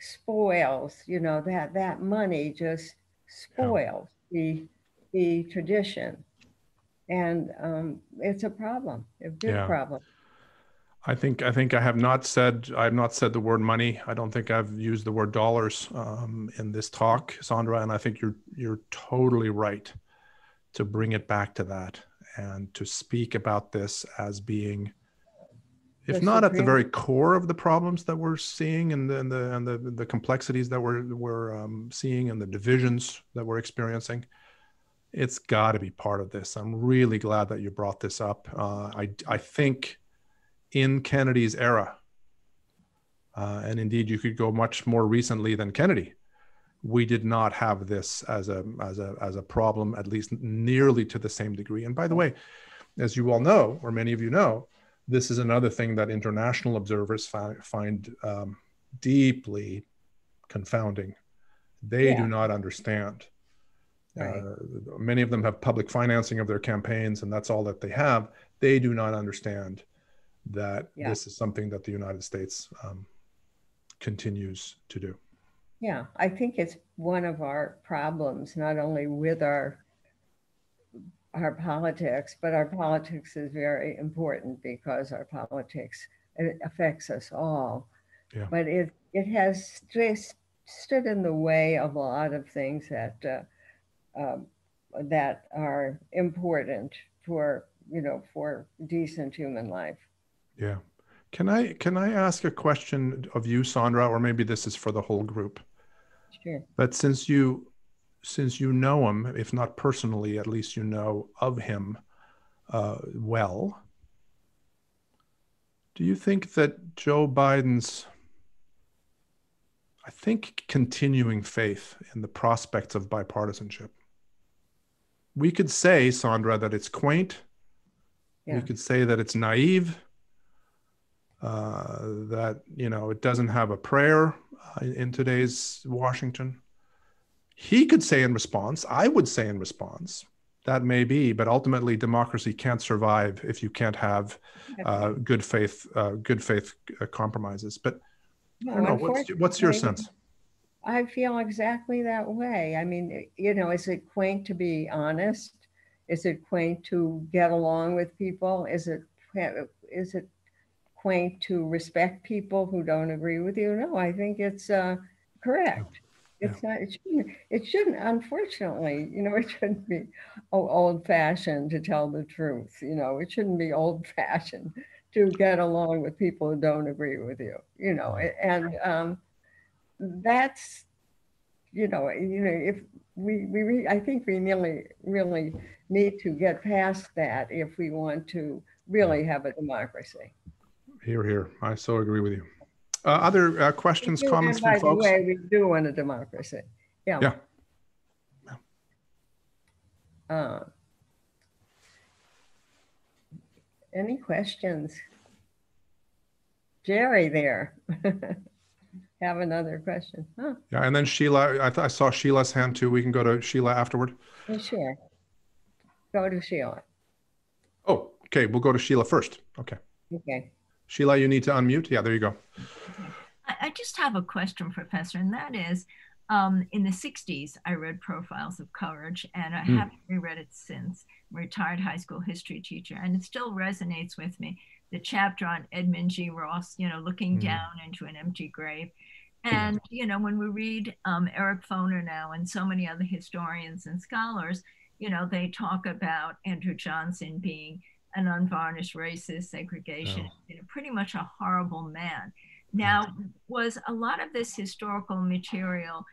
spoils, that money just spoils the tradition. And it's a problem, a big problem. I think I have not said the word money. I don't think I've used the word dollars in this talk, Sandra, and I think you're totally right to bring it back to that and to speak about this as being, if not at the very core of the problems that we're seeing and the complexities that we're seeing and the divisions that we're experiencing, it's got to be part of this. I'm really glad that you brought this up. I think in Kennedy's era, and indeed you could go much more recently than Kennedy, we did not have this as a problem, at least nearly to the same degree. And by the way, as you all know, or many of you know, this is another thing that international observers find deeply confounding. They do not understand. Right. Many of them have public financing of their campaigns, and that's all that they have. They do not understand that this is something that the United States continues to do. Yeah, I think it's one of our problems, not only with our politics, but our politics is very important because our politics, it affects us all. Yeah. But it has stood in the way of a lot of things that that are important for decent human life. Yeah. Can I ask a question of you, Sandra, or maybe this is for the whole group? Sure. But since you know him, if not personally, at least you know of him well, do you think that Joe Biden's, I think, continuing faith in the prospects of bipartisanship? We could say, Sandra, that it's quaint. Yeah. We could say that it's naive, that, it doesn't have a prayer in today's Washington. He could say in response, I would say in response, that may be, but ultimately democracy can't survive if you can't have good faith compromises. But I don't know, what's your sense? I feel exactly that way. I mean, is it quaint to be honest? Is it quaint to get along with people? Is it quaint to respect people who don't agree with you? No, I think it's correct. Yeah. It's not. It shouldn't. Unfortunately, it shouldn't be old-fashioned to tell the truth. It shouldn't be old-fashioned to get along with people who don't agree with you. And that's, if we I think we really need to get past that if we want to really have a democracy. Hear, hear. I so agree with you. Other questions, comments from folks? By the way, we do want a democracy. Yeah. Any questions? Jerry there. Have another question. Huh. Yeah, and then Sheila, I saw Sheila's hand too. We can go to Sheila afterward. Sure. Go to Sheila. Oh, okay. We'll go to Sheila first. Okay. Okay. Sheila, you need to unmute. Yeah, there you go. I just have a question, Professor, and that is, in the 60s, I read Profiles of Courage, and I haven't reread it since. I'm a retired high school history teacher, and it still resonates with me. The chapter on Edmund G. Ross, you know, looking down into an empty grave. And, you know, when we read Eric Foner now and so many other historians and scholars, you know, they talk about Andrew Johnson being an unvarnished racist, segregationist, you know, pretty much a horrible man. Now, was a lot of this historical material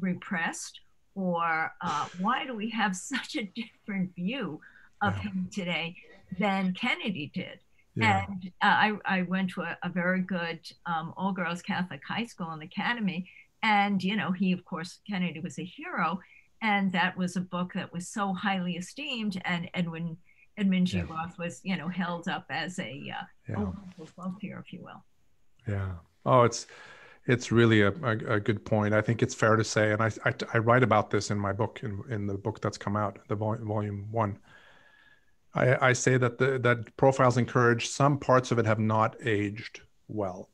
repressed, or why do we have such a different view of him today than Kennedy did? And I went to a very good all-girls Catholic high school and academy, and, you know, he, of course, Kennedy was a hero, and that was a book that was so highly esteemed, and Edmund G. Ross was, you know, held up as a philosopher, if you will. Yeah. Oh, it's really a good point. I think it's fair to say, and I write about this in my book, in the book that's come out, the volume 1. I say that that Profiles in Courage, some parts of it have not aged well,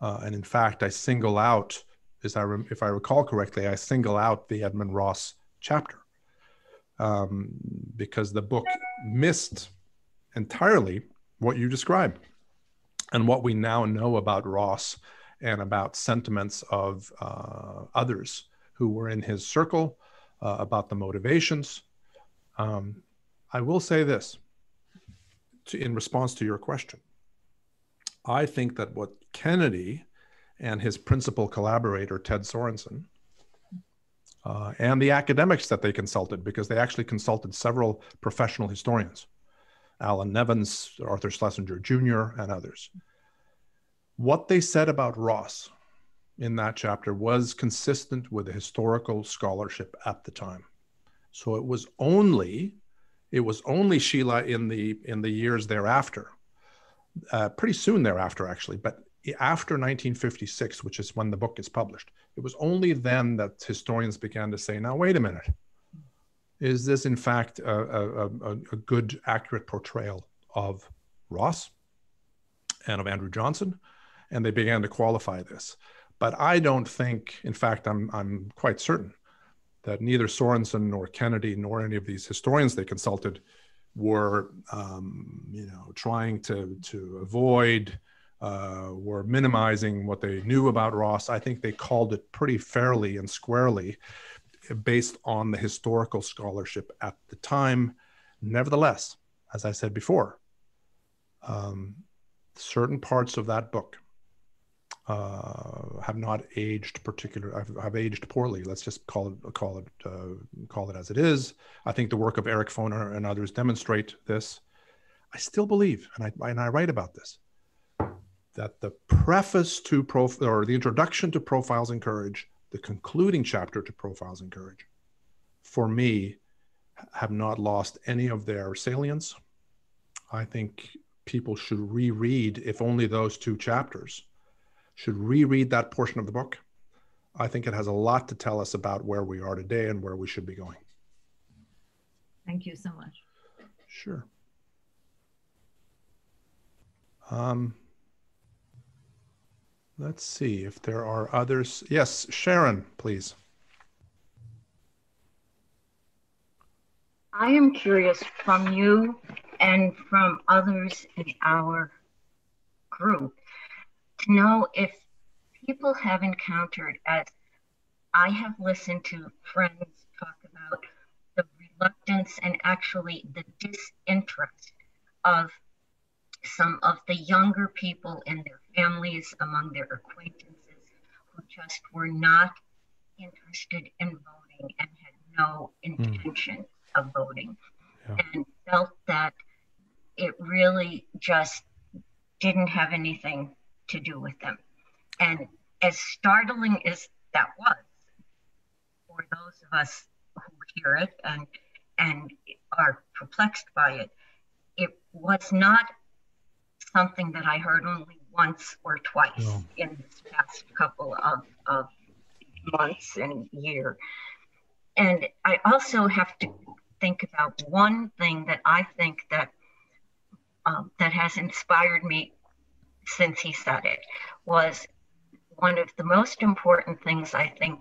and in fact, I single out, if I recall correctly, I single out the Edmund Ross chapter because the book missed entirely what you described. And what we now know about Ross and about sentiments of others who were in his circle, about the motivations. I will say this in response to your question. I think that what Kennedy and his principal collaborator, Ted Sorensen, and the academics that they consulted, because they actually consulted several professional historians, Alan Nevins, Arthur Schlesinger Jr., and others. What they said about Ross in that chapter was consistent with the historical scholarship at the time. So it was only Sheila in the years thereafter, pretty soon thereafter actually, but after 1956, which is when the book is published, it was only then that historians began to say, now wait a minute. Is this in fact a good, accurate portrayal of Ross and of Andrew Johnson? And they began to qualify this. But I don't think, in fact, I'm quite certain that neither Sorensen nor Kennedy nor any of these historians they consulted were you know, trying to avoid or minimizing what they knew about Ross. I think they called it pretty fairly and squarely based on the historical scholarship at the time. Nevertheless, as I said before, certain parts of that book have not aged have aged poorly. Let's just call it as it is. I think the work of Eric Foner and others demonstrate this. I still believe, and I write about this, that the preface to the introduction to Profiles in Courage, the concluding chapter to Profiles in Courage, for me, have not lost any of their salience. I think people should reread, if only those two chapters, should reread that portion of the book. I think it has a lot to tell us about where we are today and where we should be going. Thank you so much. Sure. Let's see if there are others. Yes, Sharon, please. I am curious from you and from others in our group to know if people have encountered, as I have listened to friends talk about the reluctance and actually the disinterest of some of the younger people in their families, among their acquaintances, who just were not interested in voting and had no intention of voting, and felt that it really just didn't have anything to do with them. And as startling as that was for those of us who hear it and are perplexed by it, it was not something that I heard only once or twice in this past couple of months and year. And I also have to think about one thing that I think that that has inspired me since he said it, was one of the most important things I think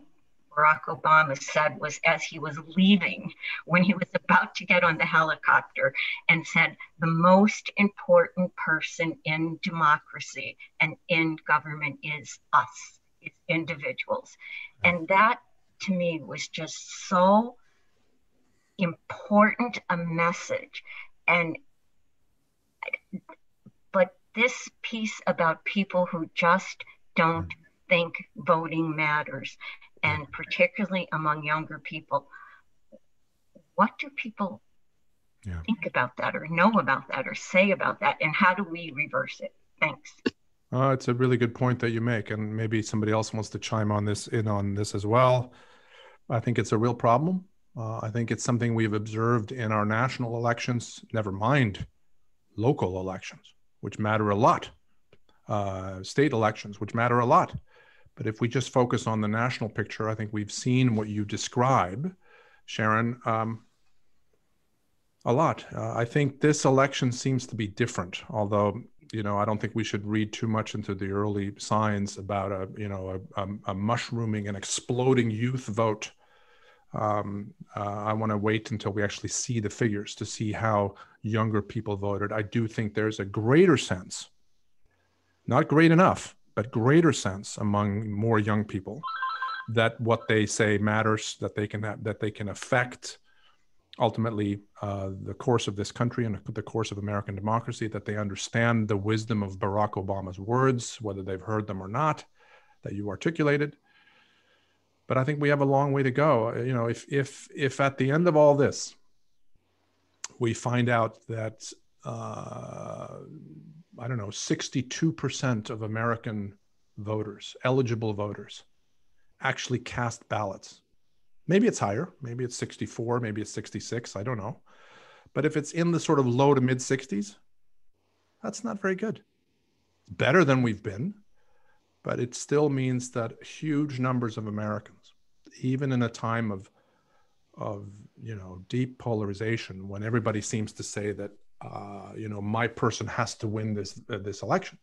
Barack Obama said was as he was leaving, when he was about to get on the helicopter, and said, the most important person in democracy and in government is us, is individuals. And that to me was just so important a message. And but this piece about people who just don't think voting matters, and particularly among younger people, what do people think about that, or know about that, or say about that, and how do we reverse it? Thanks. It's a really good point that you make, and maybe somebody else wants to chime on this as well. I think it's a real problem. I think it's something we've observed in our national elections, never mind local elections, which matter a lot, state elections, which matter a lot. But if we just focus on the national picture, I think we've seen what you describe, Sharon, a lot. I think this election seems to be different, although, you know, I don't think we should read too much into the early signs about a mushrooming and exploding youth vote. I want to wait until we actually see the figures to see how younger people voted. I do think there's a greater sense, not great enough, but greater sense among more young people that what they say matters, that they can have, that they can affect ultimately the course of this country and the course of American democracy, that they understand the wisdom of Barack Obama's words, whether they've heard them or not, that you articulated. But I think we have a long way to go. You know, if at the end of all this, we find out that, I don't know, 62% of American voters, eligible voters, actually cast ballots. Maybe it's higher, maybe it's 64, maybe it's 66, I don't know. But if it's in the sort of low to mid 60s, that's not very good. It's better than we've been. But it still means that huge numbers of Americans, even in a time of you know, deep polarization, when everybody seems to say that you know, my person has to win this election,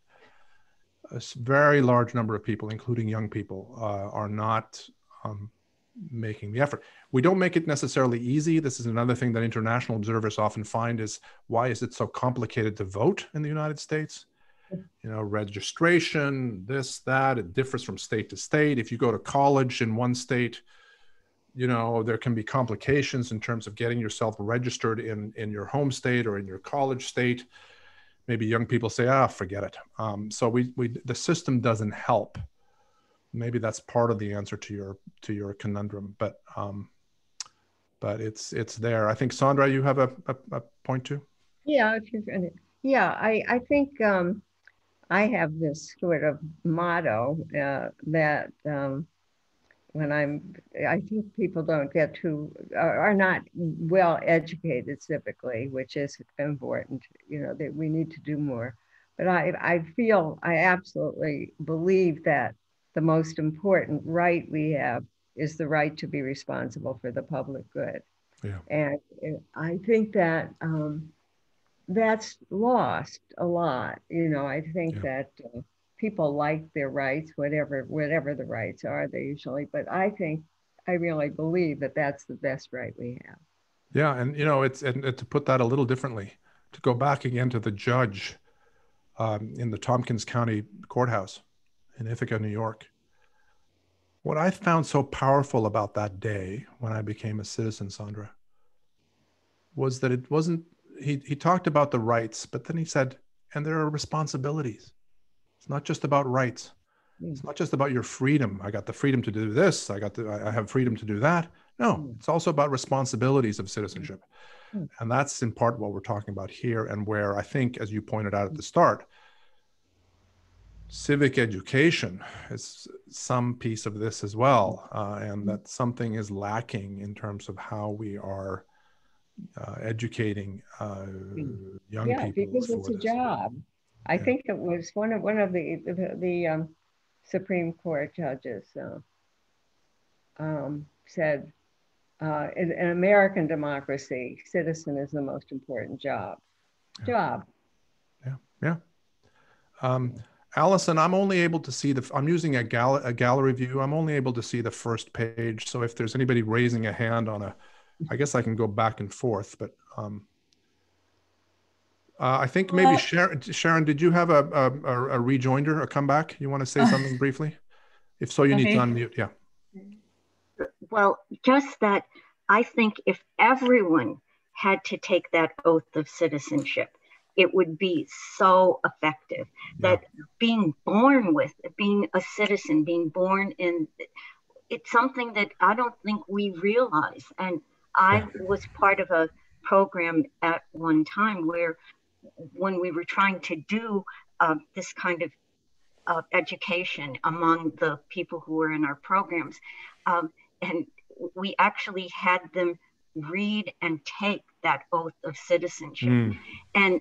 a very large number of people, including young people, are not making the effort. We don't make it necessarily easy. This is another thing that international observers often find is, why is it so complicated to vote in the United States? You know, registration, this, that, it differs from state to state. If you go to college in one state, you know, there can be complications in terms of getting yourself registered in your home state or in your college state. Maybe young people say, forget it. So the system doesn't help. Maybe that's part of the answer to your conundrum, but it's there. I think, Sandra, you have a point too? Yeah, if you're going to. Yeah, I think I have this sort of motto that when I think people don't get to, are not well educated civically, which is important, you know, that we need to do more. But I feel, I absolutely believe that the most important right we have is the right to be responsible for the public good. Yeah. And I think that that's lost a lot. You know, I think that people like their rights, whatever the rights are, they usually, but I think, I really believe that that's the best right we have. Yeah, and you know, it's, and to put that a little differently, to go back again to the judge in the Tompkins County Courthouse in Ithaca, New York. What I found so powerful about that day when I became a citizen, Sandra, was that it wasn't, he talked about the rights, but then he said, and there are responsibilities. It's not just about rights. It's not just about your freedom. I got the freedom to do this. I have freedom to do that. No, it's also about responsibilities of citizenship. And that's in part what we're talking about here, and where I think, as you pointed out at the start, civic education is some piece of this as well, and that something is lacking in terms of how we are educating young people. Yeah, because it's a job. I think it was one of the Supreme Court judges said, in American democracy, citizen is the most important job. Allison, I'm only able to see I'm using a gallery view. I'm only able to see the first page. So if there's anybody raising a hand on I guess I can go back and forth, but I think maybe Sharon, did you have a rejoinder, a comeback? You want to say something briefly? If so, you need to unmute, yeah. Well, just that I think if everyone had to take that oath of citizenship, it would be so effective. That being born with, being a citizen, being born in, it's something that I don't think we realize. And I was part of a program at one time where when we were trying to do this kind of education among the people who were in our programs, and we actually had them read and take that oath of citizenship. And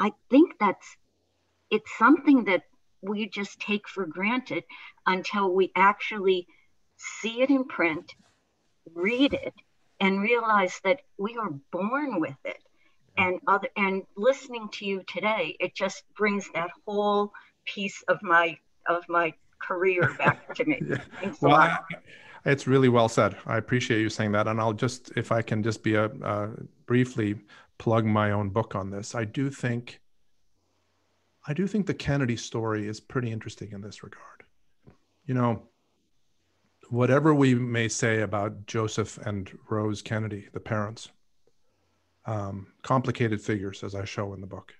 I think it's something that we just take for granted until we actually see it in print, read it, and realize that we are born with it. And listening to you today, it just brings that whole piece of my career back to me. Well, it's really well said. I appreciate you saying that. And I'll just, if I can just be briefly plug my own book on this. I do think the Kennedy story is pretty interesting in this regard. You know, whatever we may say about Joseph and Rose Kennedy, the parents, complicated figures, as I show in the book,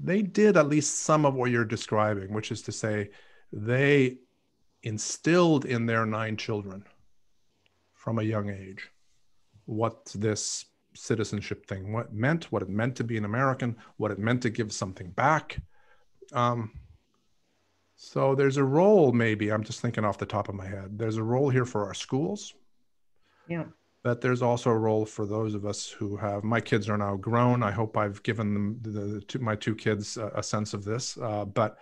they did at least some of what you're describing, which is to say they instilled in their 9 children from a young age what this citizenship thing meant, what it meant to be an American, what it meant to give something back. So there's a role, maybe, I'm just thinking off the top of my head, there's a role here for our schools. Yeah. But there's also a role for those of us who have, my kids are now grown. I hope I've given them, my 2 kids, a sense of this. But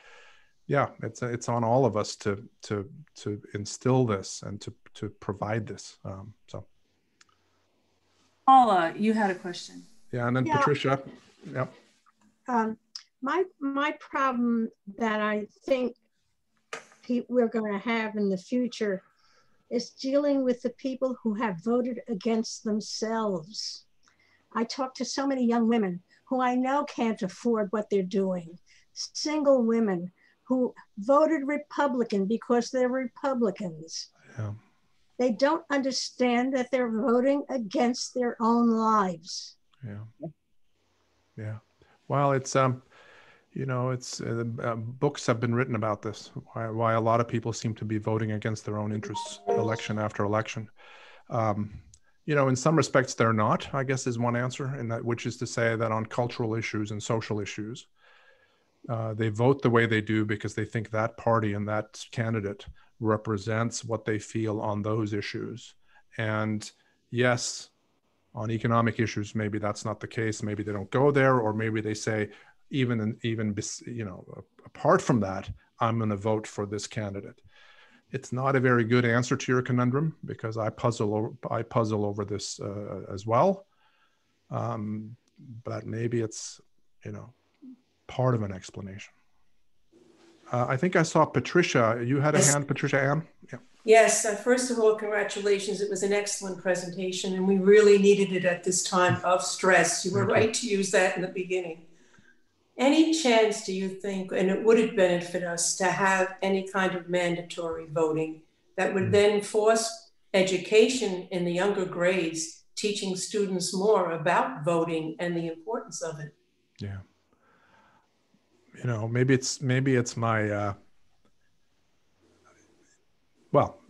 yeah, it's on all of us to instill this and to provide this. So, Paula, you had a question. Yeah, and then Patricia. Yeah. My problem that I think we're going to have in the future is dealing with the people who have voted against themselves. I talk to so many young women who I know can't afford what they're doing. Single women who voted Republican because they're Republicans. Yeah. They don't understand that they're voting against their own lives. Yeah. Yeah. Well, it's, you know, it's, books have been written about this, why a lot of people seem to be voting against their own interests election after election. You know, in some respects, they're not, I guess, is one answer, and that, which is to say that on cultural issues and social issues, they vote the way they do because they think that party and that candidate represents what they feel on those issues. And yes, on economic issues, maybe that's not the case. Maybe they don't go there, or maybe they say, even you know, apart from that, I'm going to vote for this candidate. It's not a very good answer to your conundrum, because I puzzle over this as well. But maybe it's, you know, part of an explanation. I think I saw Patricia. You had a hand, Patricia Ann? Yeah. Yes, first of all, congratulations. It was an excellent presentation, and we really needed it at this time of stress. You were right to use that in the beginning. Any chance, do you think, and it would have benefit us to have any kind of mandatory voting that would then force education in the younger grades, teaching students more about voting and the importance of it? Yeah. You know, maybe it's my, well,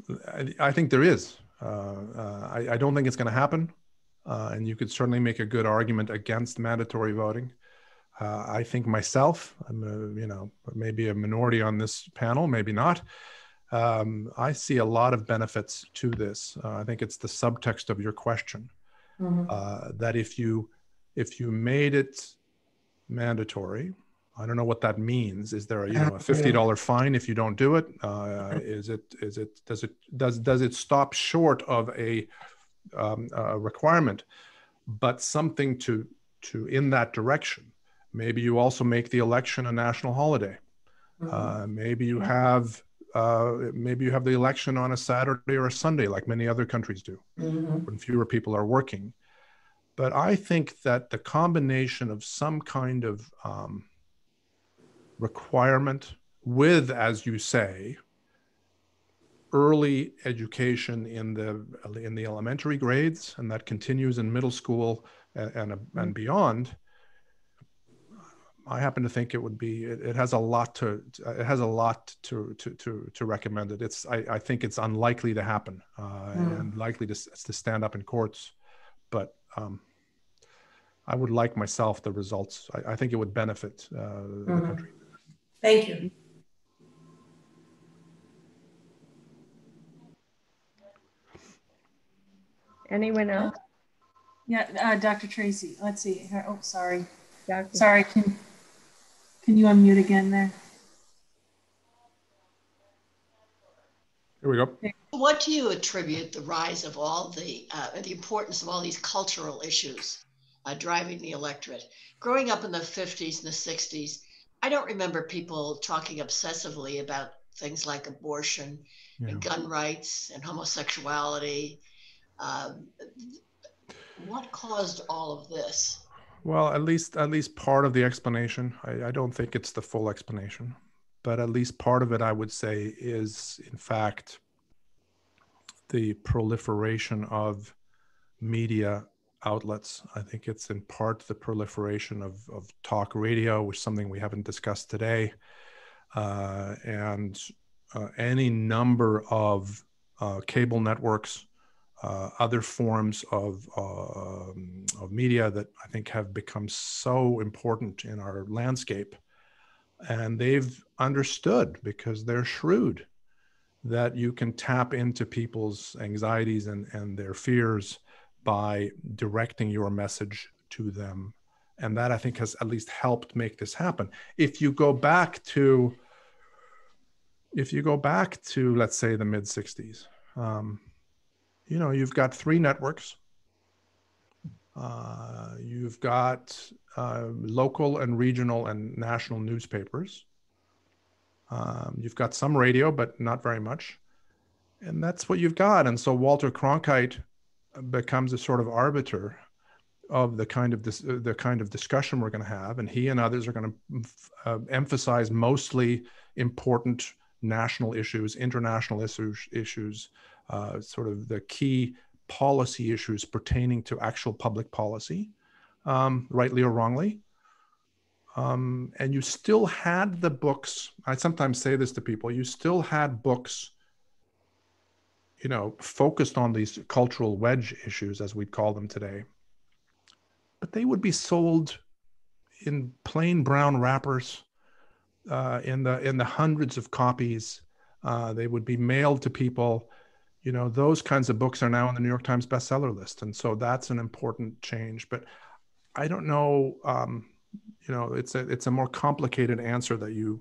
I think there is. I don't think it's going to happen. And you could certainly make a good argument against mandatory voting. I think myself, I'm a, maybe a minority on this panel, maybe not. I see a lot of benefits to this. I think it's the subtext of your question, that if you made it mandatory, I don't know what that means. Is there a, a $50 fine if you don't do it? Does it stop short of a requirement, but something to in that direction? Maybe you also make the election a national holiday. Maybe you have the election on a Saturday or a Sunday, like many other countries do, when fewer people are working. But I think that the combination of some kind of requirement with, as you say, early education in the elementary grades, and that continues in middle school and beyond, I happen to think it would be. It has a lot to recommend it. I think it's unlikely to happen and likely to stand up in courts, but I would like myself the results. I think it would benefit the country. Thank you. Anyone else? Yeah, Dr. Tracy. Let's see. Oh, sorry. Dr. Sorry. Can you unmute again there? Here we go. What do you attribute the rise of all the importance of all these cultural issues driving the electorate? Growing up in the 50s and the 60s, I don't remember people talking obsessively about things like abortion and gun rights and homosexuality. What caused all of this? Well, at least part of the explanation. I don't think it's the full explanation, but at least part of it, I would say, is in fact the proliferation of media outlets. I think it's in part the proliferation of talk radio, which is something we haven't discussed today, and any number of cable networks, other forms of media that I think have become so important in our landscape. And they've understood, because they're shrewd, that you can tap into people's anxieties and their fears by directing your message to them. And that, I think, has at least helped make this happen. If you go back to, let's say, the mid 60s, you've got three networks. You've got local and regional and national newspapers. You've got some radio, but not very much. And that's what you've got. And so Walter Cronkite becomes a sort of arbiter of the kind of discussion we're going to have. And he and others are going to emphasize mostly important national issues, international issues, sort of the key policy issues pertaining to actual public policy, rightly or wrongly. And you still had the books. I sometimes say this to people, you still had books, focused on these cultural wedge issues, as we'd call them today, but they would be sold in plain brown wrappers in the hundreds of copies. They would be mailed to people. Those kinds of books are now on the New York Times bestseller list. And so that's an important change, but I don't know, it's a more complicated answer that you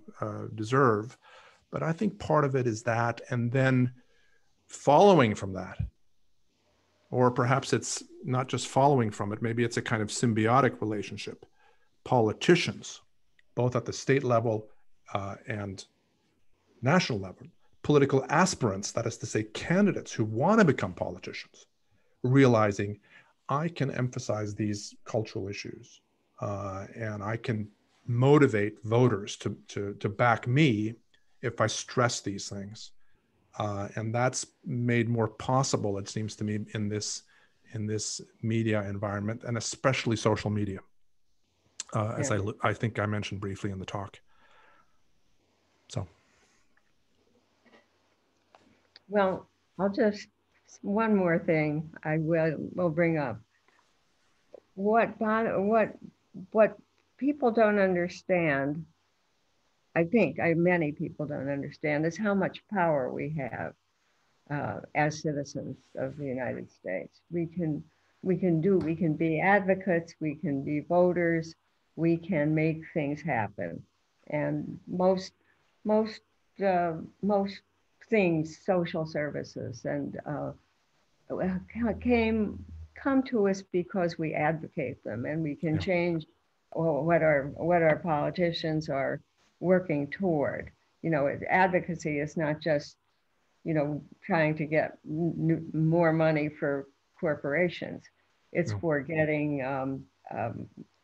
deserve, but I think part of it is that, and then following from that, or perhaps it's not just following from it, maybe it's a kind of symbiotic relationship. Politicians, both at the state level and national level, political aspirants, that is to say, candidates who want to become politicians, realizing I can emphasize these cultural issues and I can motivate voters to back me if I stress these things. And that's made more possible, it seems to me, in this media environment, and especially social media, as I think I mentioned briefly in the talk. So. Well, I'll just, one more thing I will bring up. What people don't understand, I think many people don't understand, is how much power we have as citizens of the United States. We can be advocates, we can be voters, we can make things happen. And most things, social services, and come to us because we advocate them, and we can change what our politicians are working toward. You know, advocacy is not just, you know, trying to get more money for corporations. It's for getting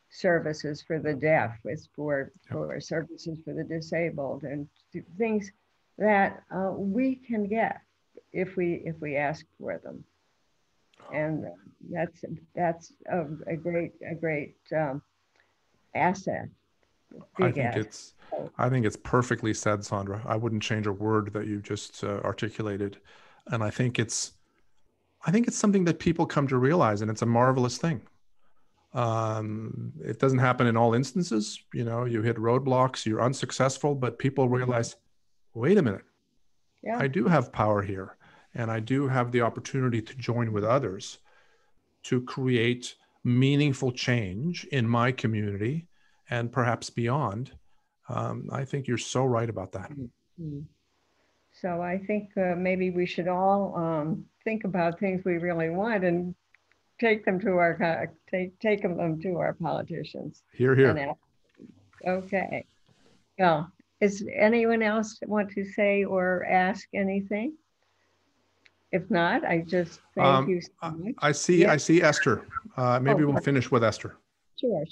services for the deaf. It's for services for the disabled, and things that we can get if we ask for them. And that's a great asset. I think it's perfectly said, Sandra. I wouldn't change a word that you just articulated, and I think it's something that people come to realize, and it's a marvelous thing. It doesn't happen in all instances. You know, you hit roadblocks, you're unsuccessful, but people realize, wait a minute, I do have power here. And I do have the opportunity to join with others to create meaningful change in my community and perhaps beyond. I think you're so right about that. Mm-hmm. So I think maybe we should all think about things we really want and take them to our politicians. Hear, hear. Okay. Well, is anyone else want to say or ask anything? If not, I just thank you so much. I see Esther. Maybe we'll finish with Esther. Sure.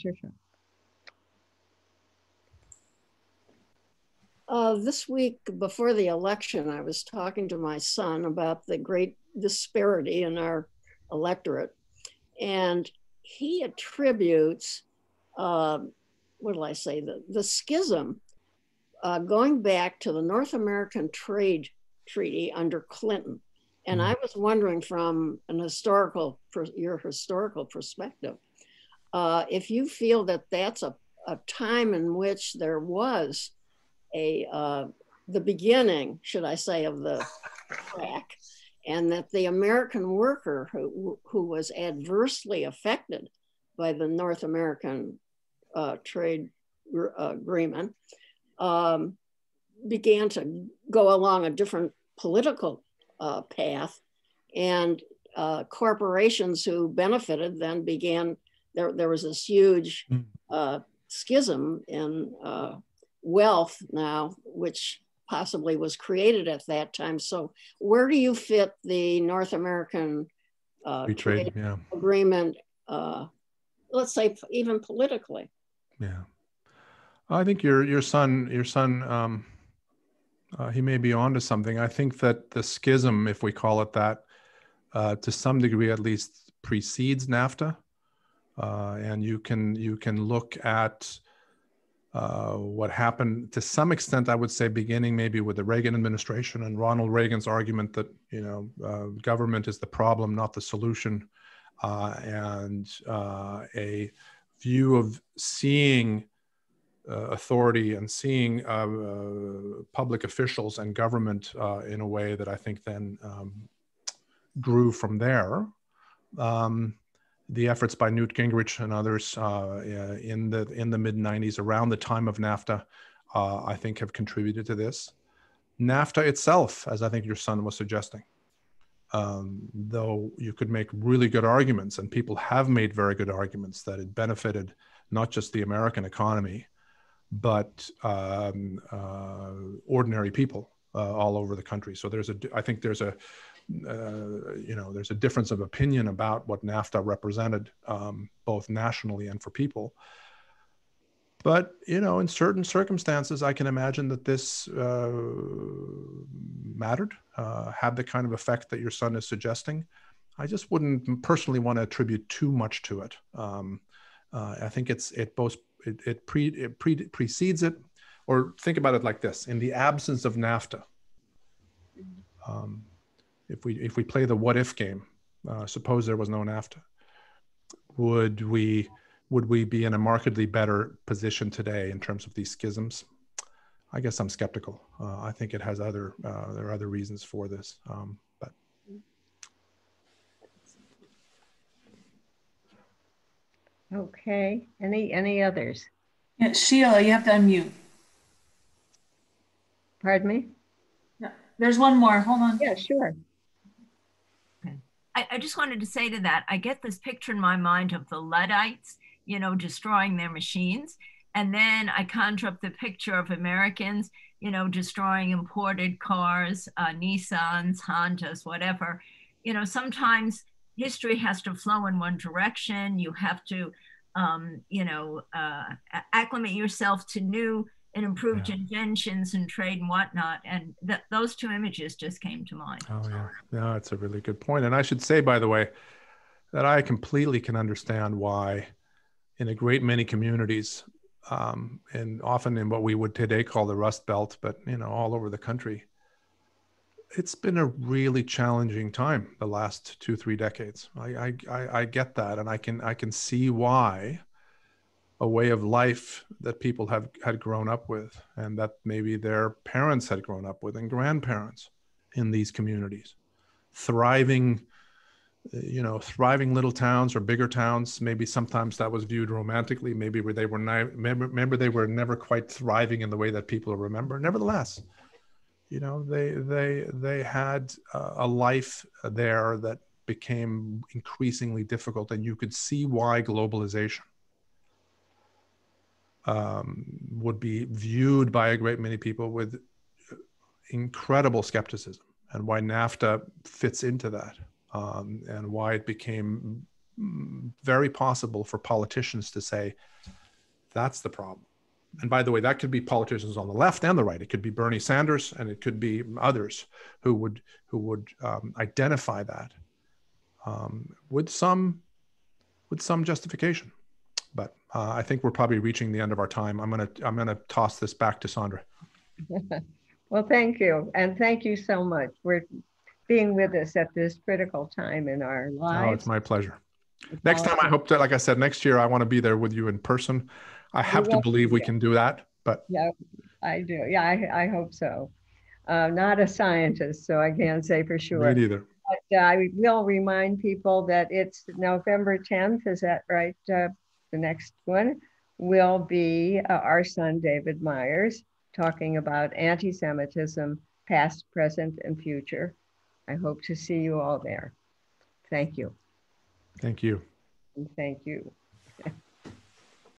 This week before the election, I was talking to my son about the great disparity in our electorate. And he attributes, the schism going back to the North American Trade Treaty under Clinton. And I was wondering, from your historical perspective, if you feel that that's a time in which there was the beginning, should I say, of the crack, and that the American worker who was adversely affected by the North American trade agreement began to go along a different political path, and corporations who benefited then began, there was this huge schism in wealth now, which possibly was created at that time. So where do you fit the North American trade agreement, let's say even politically? Yeah, I think your son, he may be onto something. I think that the schism, if we call it that, to some degree at least, precedes NAFTA, and you can look at what happened to some extent. I would say beginning maybe with the Reagan administration and Ronald Reagan's argument that government is the problem, not the solution, and a view of seeing authority and seeing public officials and government in a way that I think then grew from there. The efforts by Newt Gingrich and others in the mid-90s, around the time of NAFTA, I think have contributed to this. NAFTA itself, as I think your son was suggesting, though you could make really good arguments, and people have made very good arguments, that it benefited not just the American economy, but ordinary people all over the country. So I think there's a difference of opinion about what NAFTA represented, both nationally and for people. But in certain circumstances, I can imagine that this mattered, had the kind of effect that your son is suggesting. I just wouldn't personally want to attribute too much to it. I think it precedes it, or think about it like this: in the absence of NAFTA, if we play the what if game, suppose there was no NAFTA, would we would we be in a markedly better position today in terms of these schisms? I guess I'm skeptical. I think it has other, there are other reasons for this, but. Okay, any others? Yeah, Sheila, you have to unmute. Pardon me? No, there's one more, hold on. Yeah, sure. Okay. I just wanted to say to that, I get this picture in my mind of the Luddites, you know, destroying their machines. And then I conjure up the picture of Americans, you know, destroying imported cars, Nissans, Hondas, whatever. You know, sometimes history has to flow in one direction. You have to, you know, acclimate yourself to new and improved inventions and trade and whatnot. And those two images just came to mind. Oh, yeah. No, it's a really good point. And I should say, by the way, that I completely can understand why in a great many communities, and often in what we would today call the Rust Belt, but you know, all over the country, it's been a really challenging time the last 2-3 decades. I get that, and I can see why a way of life that people have had grown up with, and that maybe their parents had grown up with, and grandparents in these communities, thriving, you know, thriving little towns or bigger towns. Maybe sometimes that was viewed romantically. Maybe they were never quite thriving in the way that people remember. Nevertheless, you know, they had a life there that became increasingly difficult, and you could see why globalization would be viewed by a great many people with incredible skepticism, and why NAFTA fits into that. And why it became very possible for politicians to say, that's the problem. And by the way, that could be politicians on the left and the right. It could be Bernie Sanders, and it could be others who would identify that with some justification. But I think we're probably reaching the end of our time. I'm gonna toss this back to Sandra. Well, thank you, and thank you so much. We're being with us at this critical time in our lives. Oh, it's my pleasure. Next time, I hope that, like I said, next year, I want to be there with you in person. I have to believe we can do that, but. Yeah, I do. Yeah, I hope so. Not a scientist, so I can't say for sure. Me neither. But I will remind people that it's November 10th, is that right? The next one will be our son, David Myers, talking about anti-Semitism, past, present, and future. I hope to see you all there. Thank you. Thank you. And thank you.